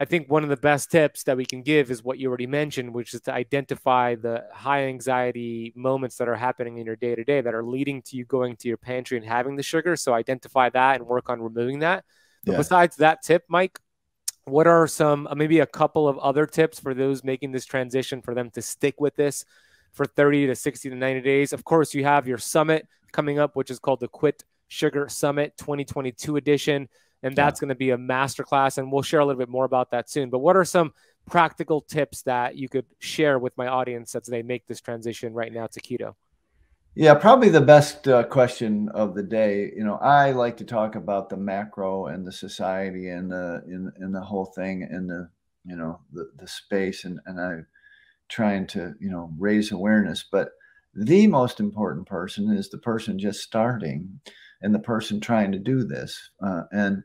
I think one of the best tips that we can give is what you already mentioned, which is to identify the high anxiety moments that are happening in your day to day that are leading to you going to your pantry and having the sugar. So identify that and work on removing that. But yeah. besides that tip, Mike, what are some, maybe a couple of other tips for those making this transition, for them to stick with this for thirty to sixty to ninety days? Of course, you have your summit coming up, which is called the Quit Sugar Summit twenty twenty-two edition. And that's yeah. going to be a masterclass, and we'll share a little bit more about that soon. But what are some practical tips that you could share with my audience as they make this transition right now to keto? Yeah, probably the best uh, question of the day. You know, I like to talk about the macro and the society and the in, in the whole thing and the you know the the space, and and I'm trying to you know raise awareness. But the most important person is the person just starting, and the person trying to do this. Uh, and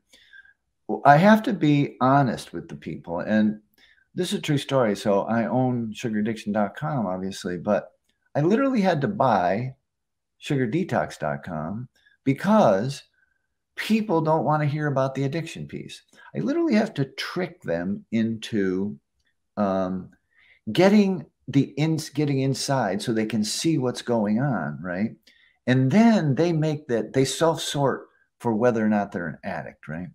I have to be honest with the people. And this is a true story. So I own sugar addiction dot com, obviously, but I literally had to buy sugar detox dot com because people don't want to hear about the addiction piece. I literally have to trick them into um, getting the ins getting inside so they can see what's going on, right? And then they make that, they self-sort for whether or not they're an addict, right?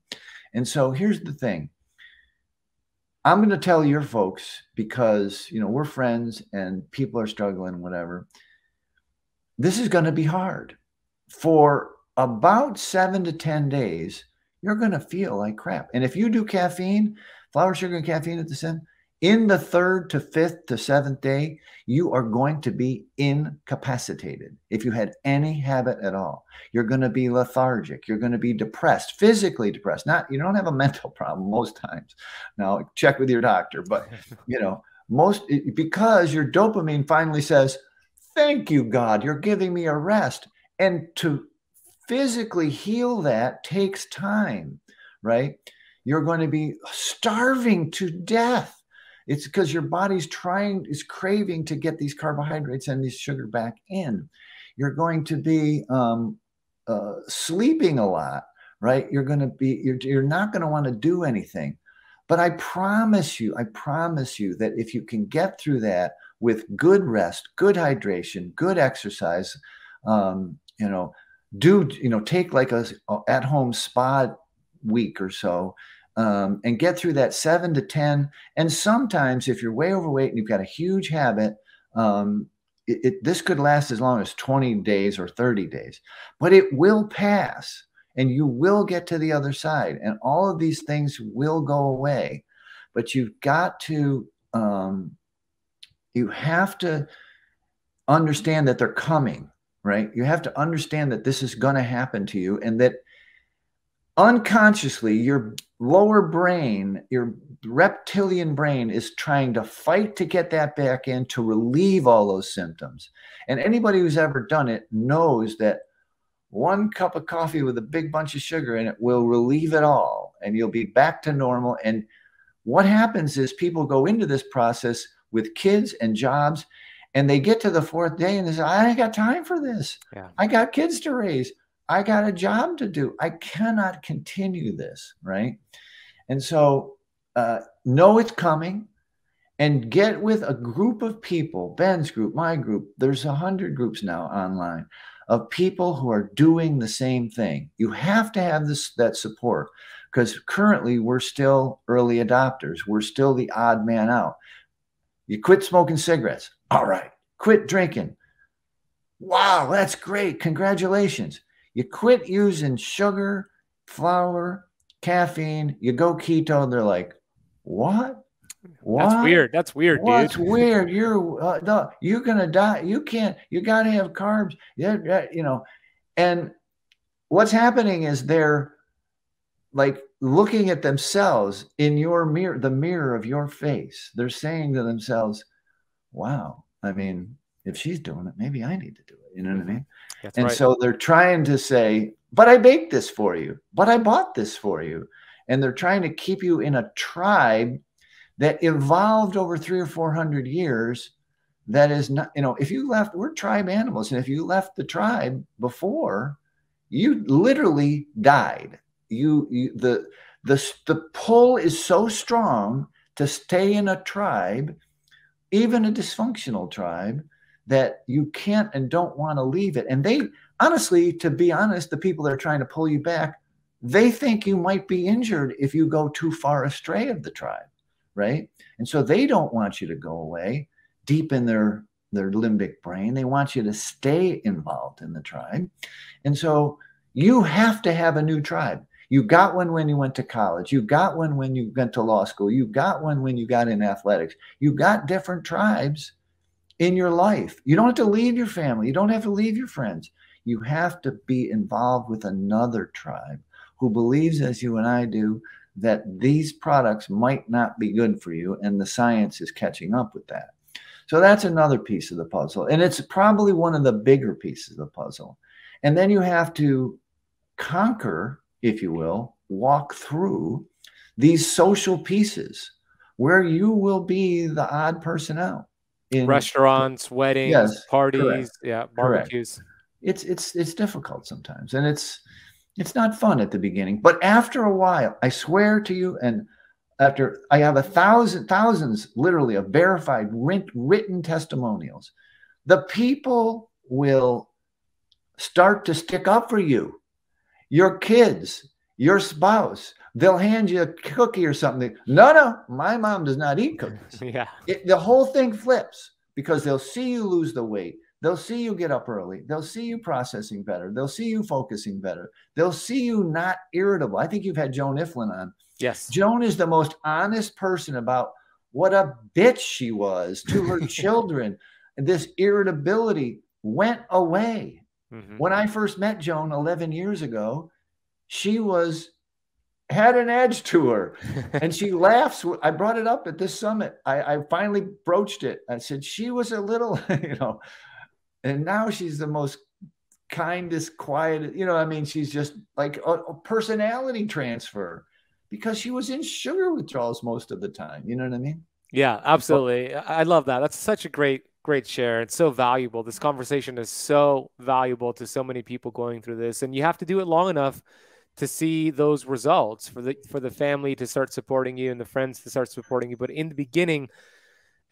And so here's the thing. I'm going to tell your folks, because, you know, we're friends and people are struggling, whatever. This is going to be hard. For about seven to ten days, you're going to feel like crap. And if you do caffeine, flour, sugar, and caffeine at the same, in the third to fifth to seventh day, you are going to be incapacitated. If you had any habit at all, you're going to be lethargic. You're going to be depressed, physically depressed. Not, you don't have a mental problem most times. Now check with your doctor, but you know, most, because your dopamine finally says, thank you, God, you're giving me a rest. And to physically heal that takes time, right? You're going to be starving to death. It's because your body's trying, is craving to get these carbohydrates and these sugar back in. You're going to be um, uh, sleeping a lot, right? You're going to be, you're, you're not going to want to do anything. But I promise you, I promise you that if you can get through that with good rest, good hydration, good exercise, um, you know, do, you know, take like a, a at-home spa week or so, Um, and get through that seven to ten. And sometimes if you're way overweight and you've got a huge habit, um, It, it, this could last as long as twenty days or thirty days, but it will pass and you will get to the other side and all of these things will go away. But you've got to, um, you have to understand that they're coming, right? You have to understand that this is going to happen to you and that unconsciously your lower brain, your reptilian brain is trying to fight to get that back in to relieve all those symptoms. And anybody who's ever done it knows that one cup of coffee with a big bunch of sugar in it will relieve it all and you'll be back to normal. And what happens is people go into this process with kids and jobs and they get to the fourth day and they say, I ain't got time for this. Yeah. I got kids to raise. I got a job to do. I cannot continue this, right? And so uh, know it's coming and get with a group of people, Ben's group, my group, there's a hundred groups now online of people who are doing the same thing. You have to have this that support because currently we're still early adopters. We're still the odd man out. You quit smoking cigarettes. All right. Quit drinking. Wow, that's great. Congratulations. You quit using sugar, flour, caffeine. You go keto. They're like, what? What? That's weird. That's weird, dude. That's weird. You're uh, no, you're gonna die. You can't. You gotta have carbs. Yeah, you know. And what's happening is they're like looking at themselves in your mirror, the mirror of your face. They're saying to themselves, "Wow, I mean, if she's doing it, maybe I need to do it." You know what I mean? That's and right. So they're trying to say, but I baked this for you, but I bought this for you. And they're trying to keep you in a tribe that evolved over three or four hundred years. That is not, you know, if you left, we're tribe animals. And if you left the tribe before, you literally died. You, you the, the, the pull is so strong to stay in a tribe, even a dysfunctional tribe, that you can't and don't want to leave it. And they, honestly, to be honest, the people that are trying to pull you back, they think you might be injured if you go too far astray of the tribe, right? And so they don't want you to go away deep in their, their limbic brain. They want you to stay involved in the tribe. And so you have to have a new tribe. You got one when you went to college. You got one when you went to law school. You got one when you got in athletics. You got different tribes in your life. You don't have to leave your family. You don't have to leave your friends. You have to be involved with another tribe who believes, as you and I do, that these products might not be good for you. And the science is catching up with that. So that's another piece of the puzzle. And it's probably one of the bigger pieces of the puzzle. And then you have to conquer, if you will, walk through these social pieces where you will be the odd person out. In restaurants, weddings, yes, parties, correct. Yeah, barbecues. Correct. It's it's it's difficult sometimes, and it's it's not fun at the beginning. But after a while, I swear to you, and after I have a thousand thousands, literally, of verified written testimonials, the people will start to stick up for you, your kids, your spouse. They'll hand you a cookie or something. No, no, my mom does not eat cookies. Yeah, it, the whole thing flips because they'll see you lose the weight. They'll see you get up early. They'll see you processing better. They'll see you focusing better. They'll see you not irritable. I think you've had Joan Ifland on. Yes. Joan is the most honest person about what a bitch she was to her children. This irritability went away. Mm-hmm. When I first met Joan eleven years ago, she was... had an edge to her and she laughs. I brought it up at this summit. I, I finally broached it. I said, she was a little, you know, and now she's the most kindest, quiet, you know, I mean, she's just like a, a personality transfer because she was in sugar withdrawals most of the time. You know what I mean? Yeah, absolutely. So, I love that. That's such a great, great share. It's so valuable. This conversation is so valuable to so many people going through this, and you have to do it long enough to see those results for the, for the family to start supporting you and the friends to start supporting you. But in the beginning,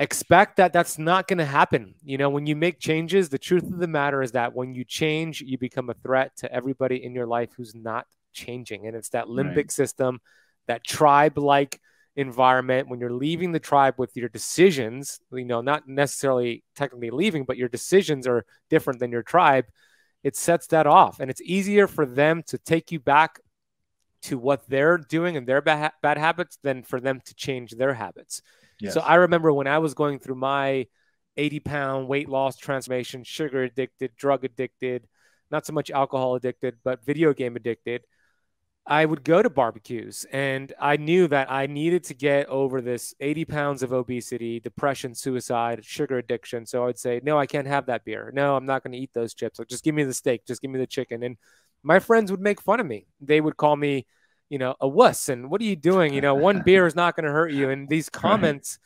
expect that that's not going to happen. You know, when you make changes, the truth of the matter is that when you change, you become a threat to everybody in your life who's not changing. And it's that limbic right. system, that tribe-like environment, when you're leaving the tribe with your decisions, you know, not necessarily technically leaving, but your decisions are different than your tribe, it sets that off. And it's easier for them to take you back to what they're doing and their bad, bad habits than for them to change their habits. Yes. So I remember when I was going through my eighty pound weight loss transformation, sugar addicted, drug addicted, not so much alcohol addicted, but video game addicted, I would go to barbecues and I knew that I needed to get over this eighty pounds of obesity, depression, suicide, sugar addiction. So I would say, no, I can't have that beer. No, I'm not going to eat those chips. Like, just give me the steak. Just give me the chicken. And my friends would make fun of me. They would call me, you know, a wuss. And what are you doing? You know, one beer is not going to hurt you. And these comments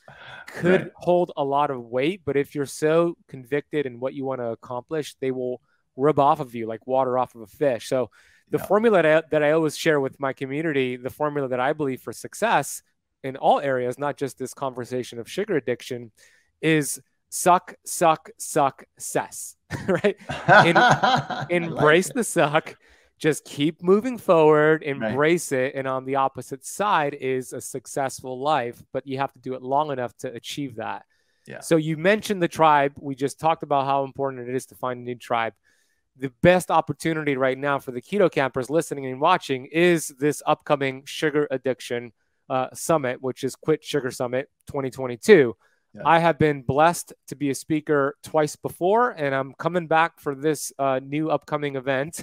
could right. hold a lot of weight. But if you're so convicted in what you want to accomplish, they will rub off of you like water off of a fish. So the yeah. formula that I, that I always share with my community, the formula that I believe for success in all areas, not just this conversation of sugar addiction, is suck, suck, suck, cess, right? In, embrace like the suck, just keep moving forward, embrace right. it. And on the opposite side is a successful life, but you have to do it long enough to achieve that. Yeah. So you mentioned the tribe. We just talked about how important it is to find a new tribe. The best opportunity right now for the keto campers listening and watching is this upcoming Sugar Addiction uh, Summit, which is Quit Sugar Summit twenty twenty-two. Yeah. I have been blessed to be a speaker twice before, and I'm coming back for this uh, new upcoming event.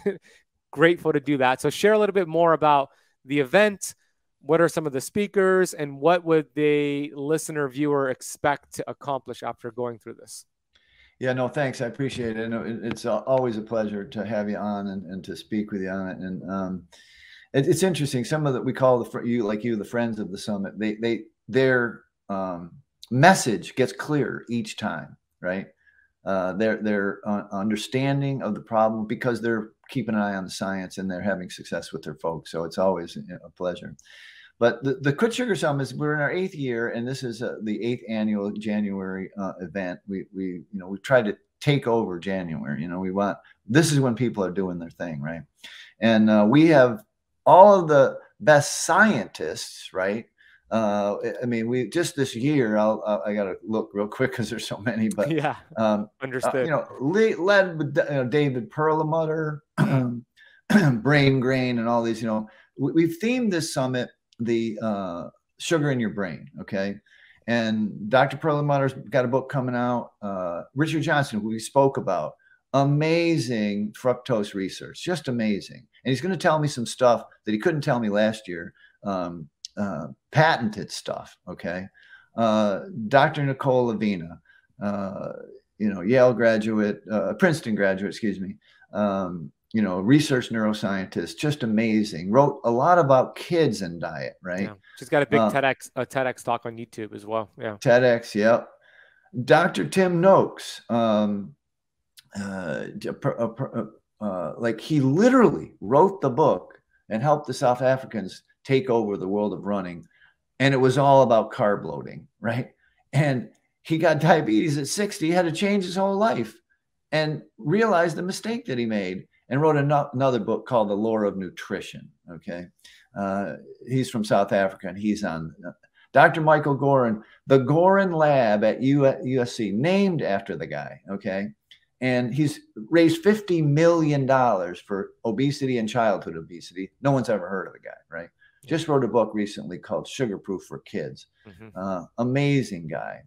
Grateful to do that. So share a little bit more about the event. What are some of the speakers, and what would the listener viewer expect to accomplish after going through this? Yeah, no, thanks. I appreciate it. And it's always a pleasure to have you on and, and to speak with you on it. And um, it, it's interesting. Some of the, we call the you like you the friends of the summit. They they their um, message gets clearer each time, right? Uh, their their uh, understanding of the problem, because they're keeping an eye on the science and they're having success with their folks. So it's always a pleasure. But the, the Quit Sugar Summit is, we're in our eighth year, and this is uh, the eighth annual January uh, event. We, we, you know, we tried to take over January. You know, we want, this is when people are doing their thing, right? And uh, we have all of the best scientists, right? Uh, I mean, we just this year, I'll, I'll, I got to look real quick because there's so many, but yeah, um, understood. Uh, you know, lead, led with you know, David Perlmutter, Brain Grain, and all these. You know, we, we've themed this summit the uh, sugar in your brain, okay? And Doctor Perlmutter's got a book coming out. Uh, Richard Johnson, who we spoke about, amazing fructose research, just amazing. And he's going to tell me some stuff that he couldn't tell me last year, um, uh, patented stuff, okay? Uh, Doctor Nicole Avena, uh, you know, Yale graduate, uh, Princeton graduate, excuse me, um, you know, research neuroscientist, just amazing. Wrote a lot about kids and diet, right? Yeah. She's got a big uh, TEDx, a TEDx talk on YouTube as well. Yeah. TEDx, yep. Doctor Tim Noakes, um, uh, uh, uh, like he literally wrote the book and helped the South Africans take over the world of running, and it was all about carb loading, right? And he got diabetes at sixty, had to change his whole life, and realized the mistake that he made. And wrote another book called The Lore of Nutrition, okay? Uh, he's from South Africa, and he's on. Uh, Doctor Michael Goran, the Goran Lab at U S C, named after the guy, okay? And he's raised fifty million dollars for obesity and childhood obesity. No one's ever heard of the guy, right? Just wrote a book recently called Sugarproof for Kids. Mm-hmm. uh, amazing guy.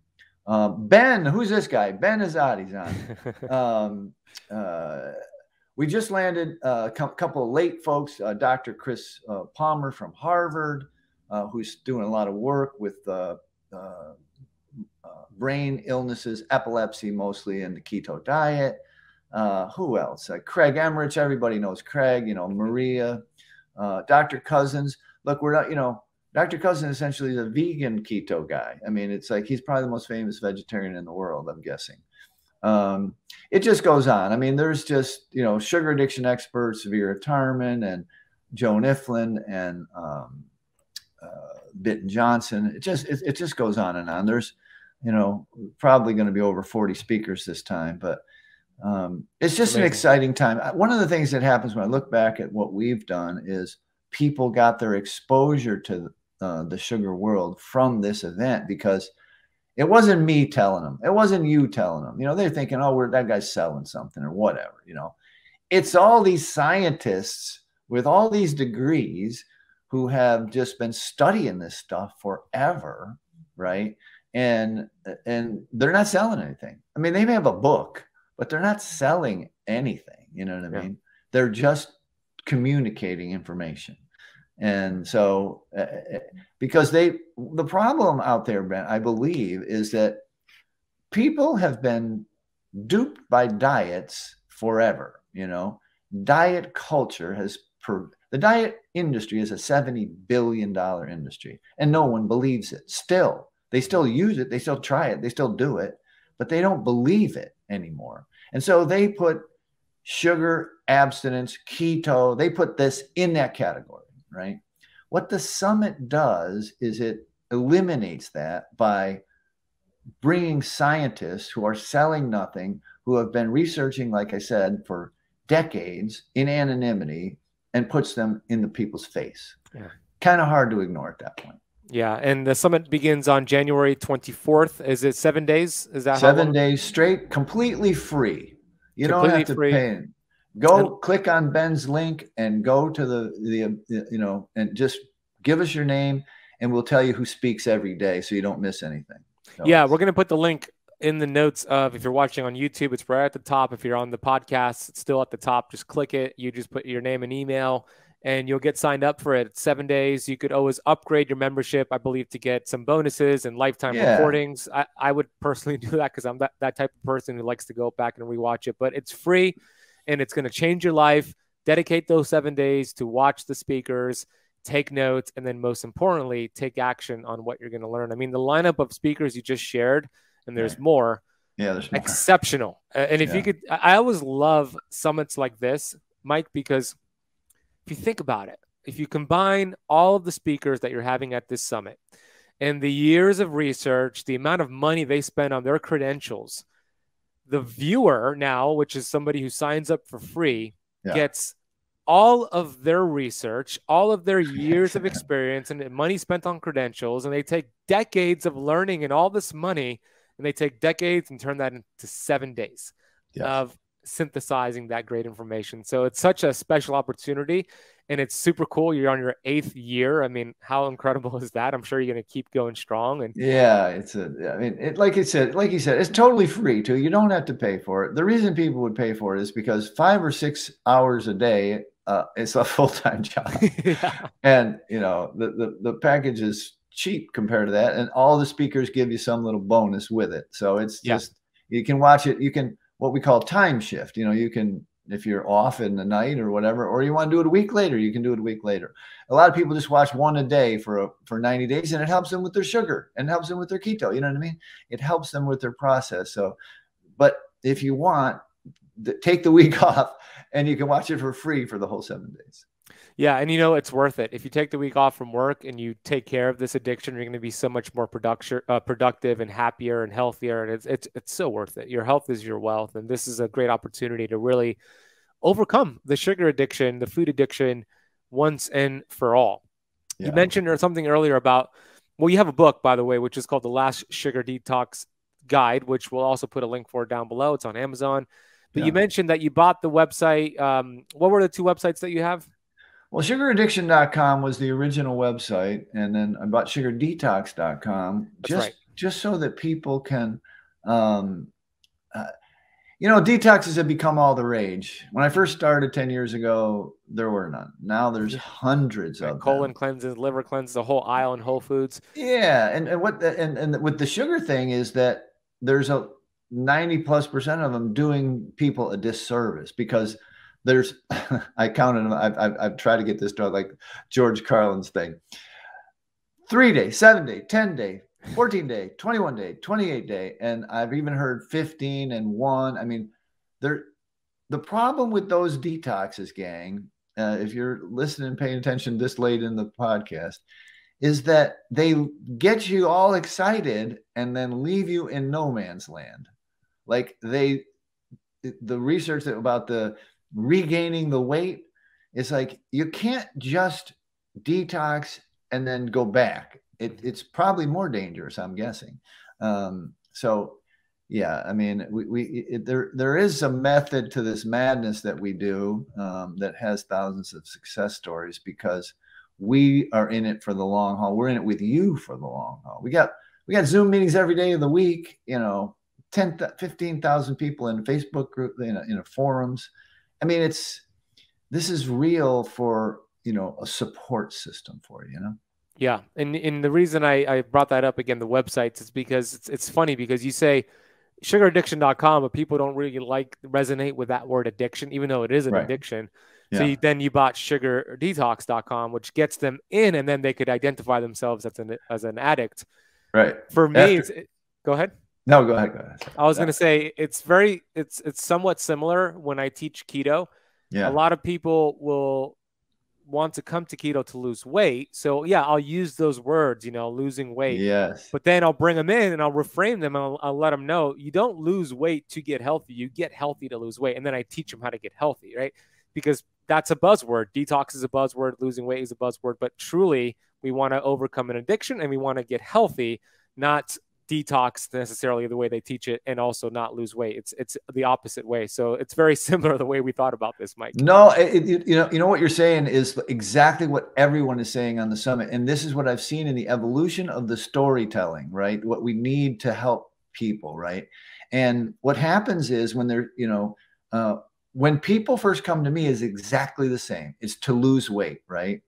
Uh, Ben, who's this guy? Ben Azadi's on. um, uh, We just landed a couple of late folks, uh, Doctor Chris uh, Palmer from Harvard, uh, who's doing a lot of work with uh, uh, uh, brain illnesses, epilepsy mostly, and the keto diet. Uh, who else? Uh, Craig Emmerich, everybody knows Craig, you know, Maria, uh, Doctor Cousens. Look, we're not, you know, Doctor Cousens essentially is a vegan keto guy. I mean, it's like he's probably the most famous vegetarian in the world, I'm guessing. Um, it just goes on. I mean, there's just, you know, sugar addiction experts, Vera Tarman and Joan Ifland and, um, uh, Bitten Jonsson. It just, it, it just goes on and on. There's, you know, probably going to be over forty speakers this time, but, um, it's just amazing. An exciting time. One of the things that happens when I look back at what we've done is people got their exposure to uh, the sugar world from this event, because it wasn't me telling them. It wasn't you telling them. You know, they're thinking, oh, we're, that guy's selling something or whatever. You know, it's all these scientists with all these degrees who have just been studying this stuff forever, right? And and they're not selling anything. I mean, they may have a book, but they're not selling anything. You know what I mean? Yeah. They're just communicating information. And so, uh, because they, the problem out there, Ben, I believe, is that people have been duped by diets forever. You know, diet culture has, per, the diet industry is a seventy billion dollar industry, and no one believes it still. They still use it. They still try it. They still do it, but they don't believe it anymore. And so they put sugar, abstinence, keto, they put this in that category, right? What the summit does is it eliminates that by bringing scientists who are selling nothing, who have been researching, like I said, for decades in anonymity, and puts them in the people's face. Yeah. Kind of hard to ignore at that point. Yeah, and the summit begins on January twenty-fourth. Is it seven days? Is that seven days straight, completely free? You completely don't have to free. pay. Go and click on Ben's link and go to the the you know and just give us your name, and we'll tell you who speaks every day, so you don't miss anything. So yeah, we're gonna put the link in the notes of, if you're watching on YouTube, it's right at the top. If you're on the podcast, it's still at the top. Just click it. You just put your name and email, and you'll get signed up for it. It's seven days. You could always upgrade your membership, I believe, to get some bonuses and lifetime yeah. recordings. I, I would personally do that because I'm that, that type of person who likes to go back and rewatch it. But it's free, and it's going to change your life. Dedicate those seven days to watch the speakers, take notes, and then most importantly, take action on what you're going to learn. I mean, the lineup of speakers you just shared, and there's more, yeah, there's more. exceptional. And if yeah. you could, I always love summits like this, Mike, because if you think about it, if you combine all of the speakers that you're having at this summit and the years of research, the amount of money they spend on their credentials, the viewer now, which is somebody who signs up for free, yeah. gets all of their research, all of their years of experience and money spent on credentials. And they take decades of learning and all this money, and they take decades and turn that into seven days yeah. of synthesizing that great information. So it's such a special opportunity, and it's super cool. You're on your eighth year. I mean, how incredible is that? I'm sure you're going to keep going strong. And yeah, it's a, I mean, it, like it said, like you said, it's totally free too. You don't have to pay for it. The reason people would pay for it is because five or six hours a day, uh, it's a full-time job. yeah. And you know, the, the, the package is cheap compared to that. And all the speakers give you some little bonus with it. So it's yeah. just, you can watch it. You can, what we call time shift. You know, you can, if you're off in the night or whatever, or you want to do it a week later, you can do it a week later. A lot of people just watch one a day for a, for ninety days, and it helps them with their sugar and helps them with their keto. You know what I mean? It helps them with their process. So, but if you want, th- take the week off, and you can watch it for free for the whole seven days. Yeah. And you know, it's worth it. If you take the week off from work and you take care of this addiction, you're going to be so much more production, uh, productive and happier and healthier. And it's, it's, it's so worth it. Your health is your wealth. And this is a great opportunity to really overcome the sugar addiction, the food addiction, once and for all. Yeah. You mentioned or something earlier about, well, you have a book, by the way, which is called The Last Sugar Detox Guide, which we'll also put a link for down below. It's on Amazon. But yeah. you mentioned that you bought the website. Um, what were the two websites that you have? Well, sugar addiction dot com was the original website, and then I bought sugar detox dot com just right. just so that people can, um, uh, you know, detoxes have become all the rage. When I first started ten years ago, there were none. Now there's hundreds and of colon them. cleanses, liver cleanses, the whole aisle in Whole Foods. Yeah, and and what the, and and with the sugar thing is that there's a ninety plus percent of them doing people a disservice, because there's, I counted them. I've, I've, I've tried to get this done, like George Carlin's thing. Three day, seven day, ten day, fourteen day, twenty-one day, twenty-eight day. And I've even heard fifteen and one. I mean, there, the problem with those detoxes, gang, uh, if you're listening, paying attention this late in the podcast, is that they get you all excited and then leave you in no man's land. Like they, the research that about the, regaining the weight, it's like you can't just detox and then go back. It, it's probably more dangerous, I'm guessing. Um, so yeah, I mean, we, we it, there there is a method to this madness that we do um, that has thousands of success stories, because we are in it for the long haul. We're in it with you for the long haul. We got we got Zoom meetings every day of the week. You know, ten, fifteen thousand people in Facebook group, in a, in a forums. I mean, it's this is real for, you know, a support system for you, you know. Yeah, and and the reason I, I brought that up again, the websites, is because it's it's funny because you say sugar addiction dot com, but people don't really like resonate with that word addiction, even though it is an right. addiction. Yeah. So you, then you bought sugar detox dot com, which gets them in, and then they could identify themselves as an as an addict. Right. For me, After, it's, it, go ahead. No, go ahead. Go ahead. I was yeah. going to say it's very it's it's somewhat similar when I teach keto. Yeah. A lot of people will want to come to keto to lose weight. So yeah, I'll use those words, you know, losing weight. Yes. But then I'll bring them in and I'll reframe them. And I'll, I'll let them know you don't lose weight to get healthy. You get healthy to lose weight. And then I teach them how to get healthy, right? Because that's a buzzword. Detox is a buzzword. Losing weight is a buzzword. But truly, we want to overcome an addiction and we want to get healthy, not detox necessarily the way they teach it, and also not lose weight. It's it's the opposite way. So it's very similar the way we thought about this, Mike. No, it, it, you know you know what you're saying is exactly what everyone is saying on the summit, and this is what I've seen in the evolution of the storytelling, right? What we need to help people, right? And what happens is when they're you know uh, when people first come to me is exactly the same. It's to lose weight, right?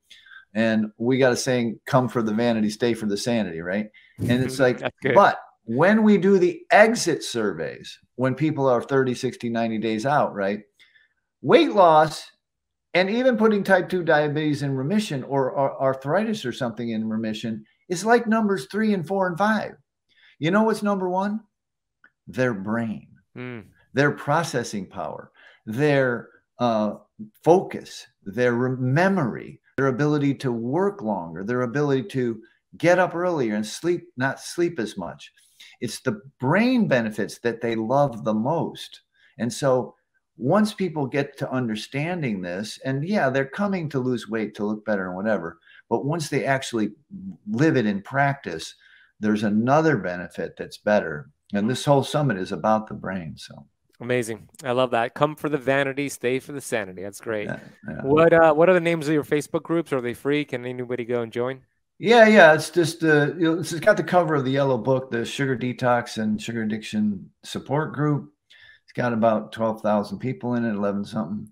And we got a saying, come for the vanity, stay for the sanity, right? And it's like, but when we do the exit surveys, when people are thirty, sixty, ninety days out, right? Weight loss and even putting type two diabetes in remission or, or arthritis or something in remission is like numbers three and four and five. You know what's number one? Their brain, mm. their processing power, their uh, focus, their memory, their ability to work longer, their ability to get up earlier and sleep, not sleep as much. It's the brain benefits that they love the most. And so once people get to understanding this, and yeah, they're coming to lose weight, to look better and whatever, but once they actually live it in practice, there's another benefit that's better. And this whole summit is about the brain, so. Amazing. I love that. Come for the vanity, stay for the sanity. That's great. Yeah, yeah. What uh, what are the names of your Facebook groups? Are they free? Can anybody go and join? Yeah, yeah. It's just uh, you know, it's got the cover of the yellow book, the Sugar Detox and Sugar Addiction Support Group. It's got about twelve thousand people in it, eleven something.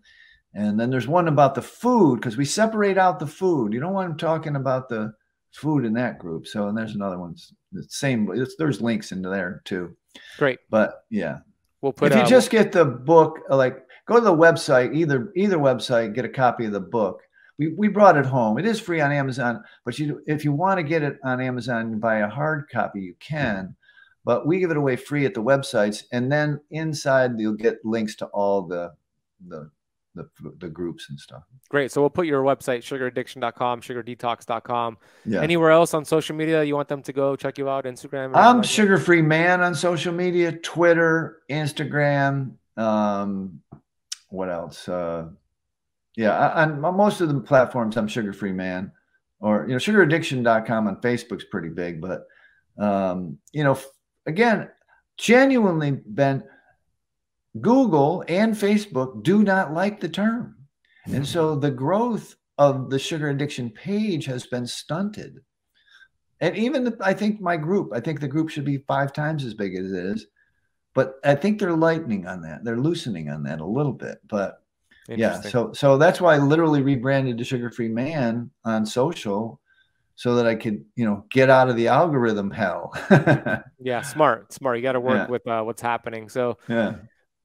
And then there's one about the food, because we separate out the food. You don't want them talking about the food in that group. So, and there's another one. The same. It's, there's links into there too. Great. But yeah. We'll put, if you um, just get the book, like go to the website, either either website, get a copy of the book. We, we brought it home. It is free on Amazon, but you, if you want to get it on Amazon and buy a hard copy, you can. But we give it away free at the websites, and then inside you'll get links to all the the the, the groups and stuff. Great. So we'll put your website, sugar addiction dot com, sugar detox dot com. Yeah. Anywhere else on social media you want them to go check you out? Instagram? I'm like Sugar-Free Man on social media, Twitter, Instagram. Um, what else? Uh, yeah. I, I'm, on most of the platforms, I'm Sugar-Free Man, or, you know, sugar addiction dot com on Facebook's pretty big, but, um, you know, again, genuinely, Ben, Google and Facebook do not like the term. And so the growth of the sugar addiction page has been stunted. And even the, I think my group, I think the group should be five times as big as it is. But I think they're lightening on that. They're loosening on that a little bit. But yeah, so so that's why I literally rebranded to Sugar Free Man on social, so that I could, you know, get out of the algorithm hell. Yeah, smart, smart. You got to work yeah. with uh, what's happening. So yeah.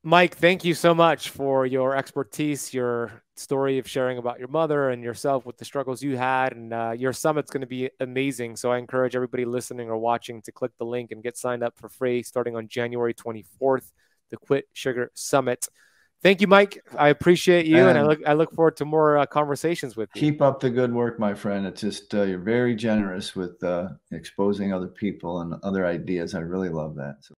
Mike, thank you so much for your expertise, your story of sharing about your mother and yourself with the struggles you had. And uh, your summit's going to be amazing. So I encourage everybody listening or watching to click the link and get signed up for free starting on January twenty-fourth, the Quit Sugar Summit. Thank you, Mike. I appreciate you, and, and I look I look forward to more uh, conversations with you. Keep up the good work, my friend. It's just uh, you're very generous with uh, exposing other people and other ideas. I really love that. So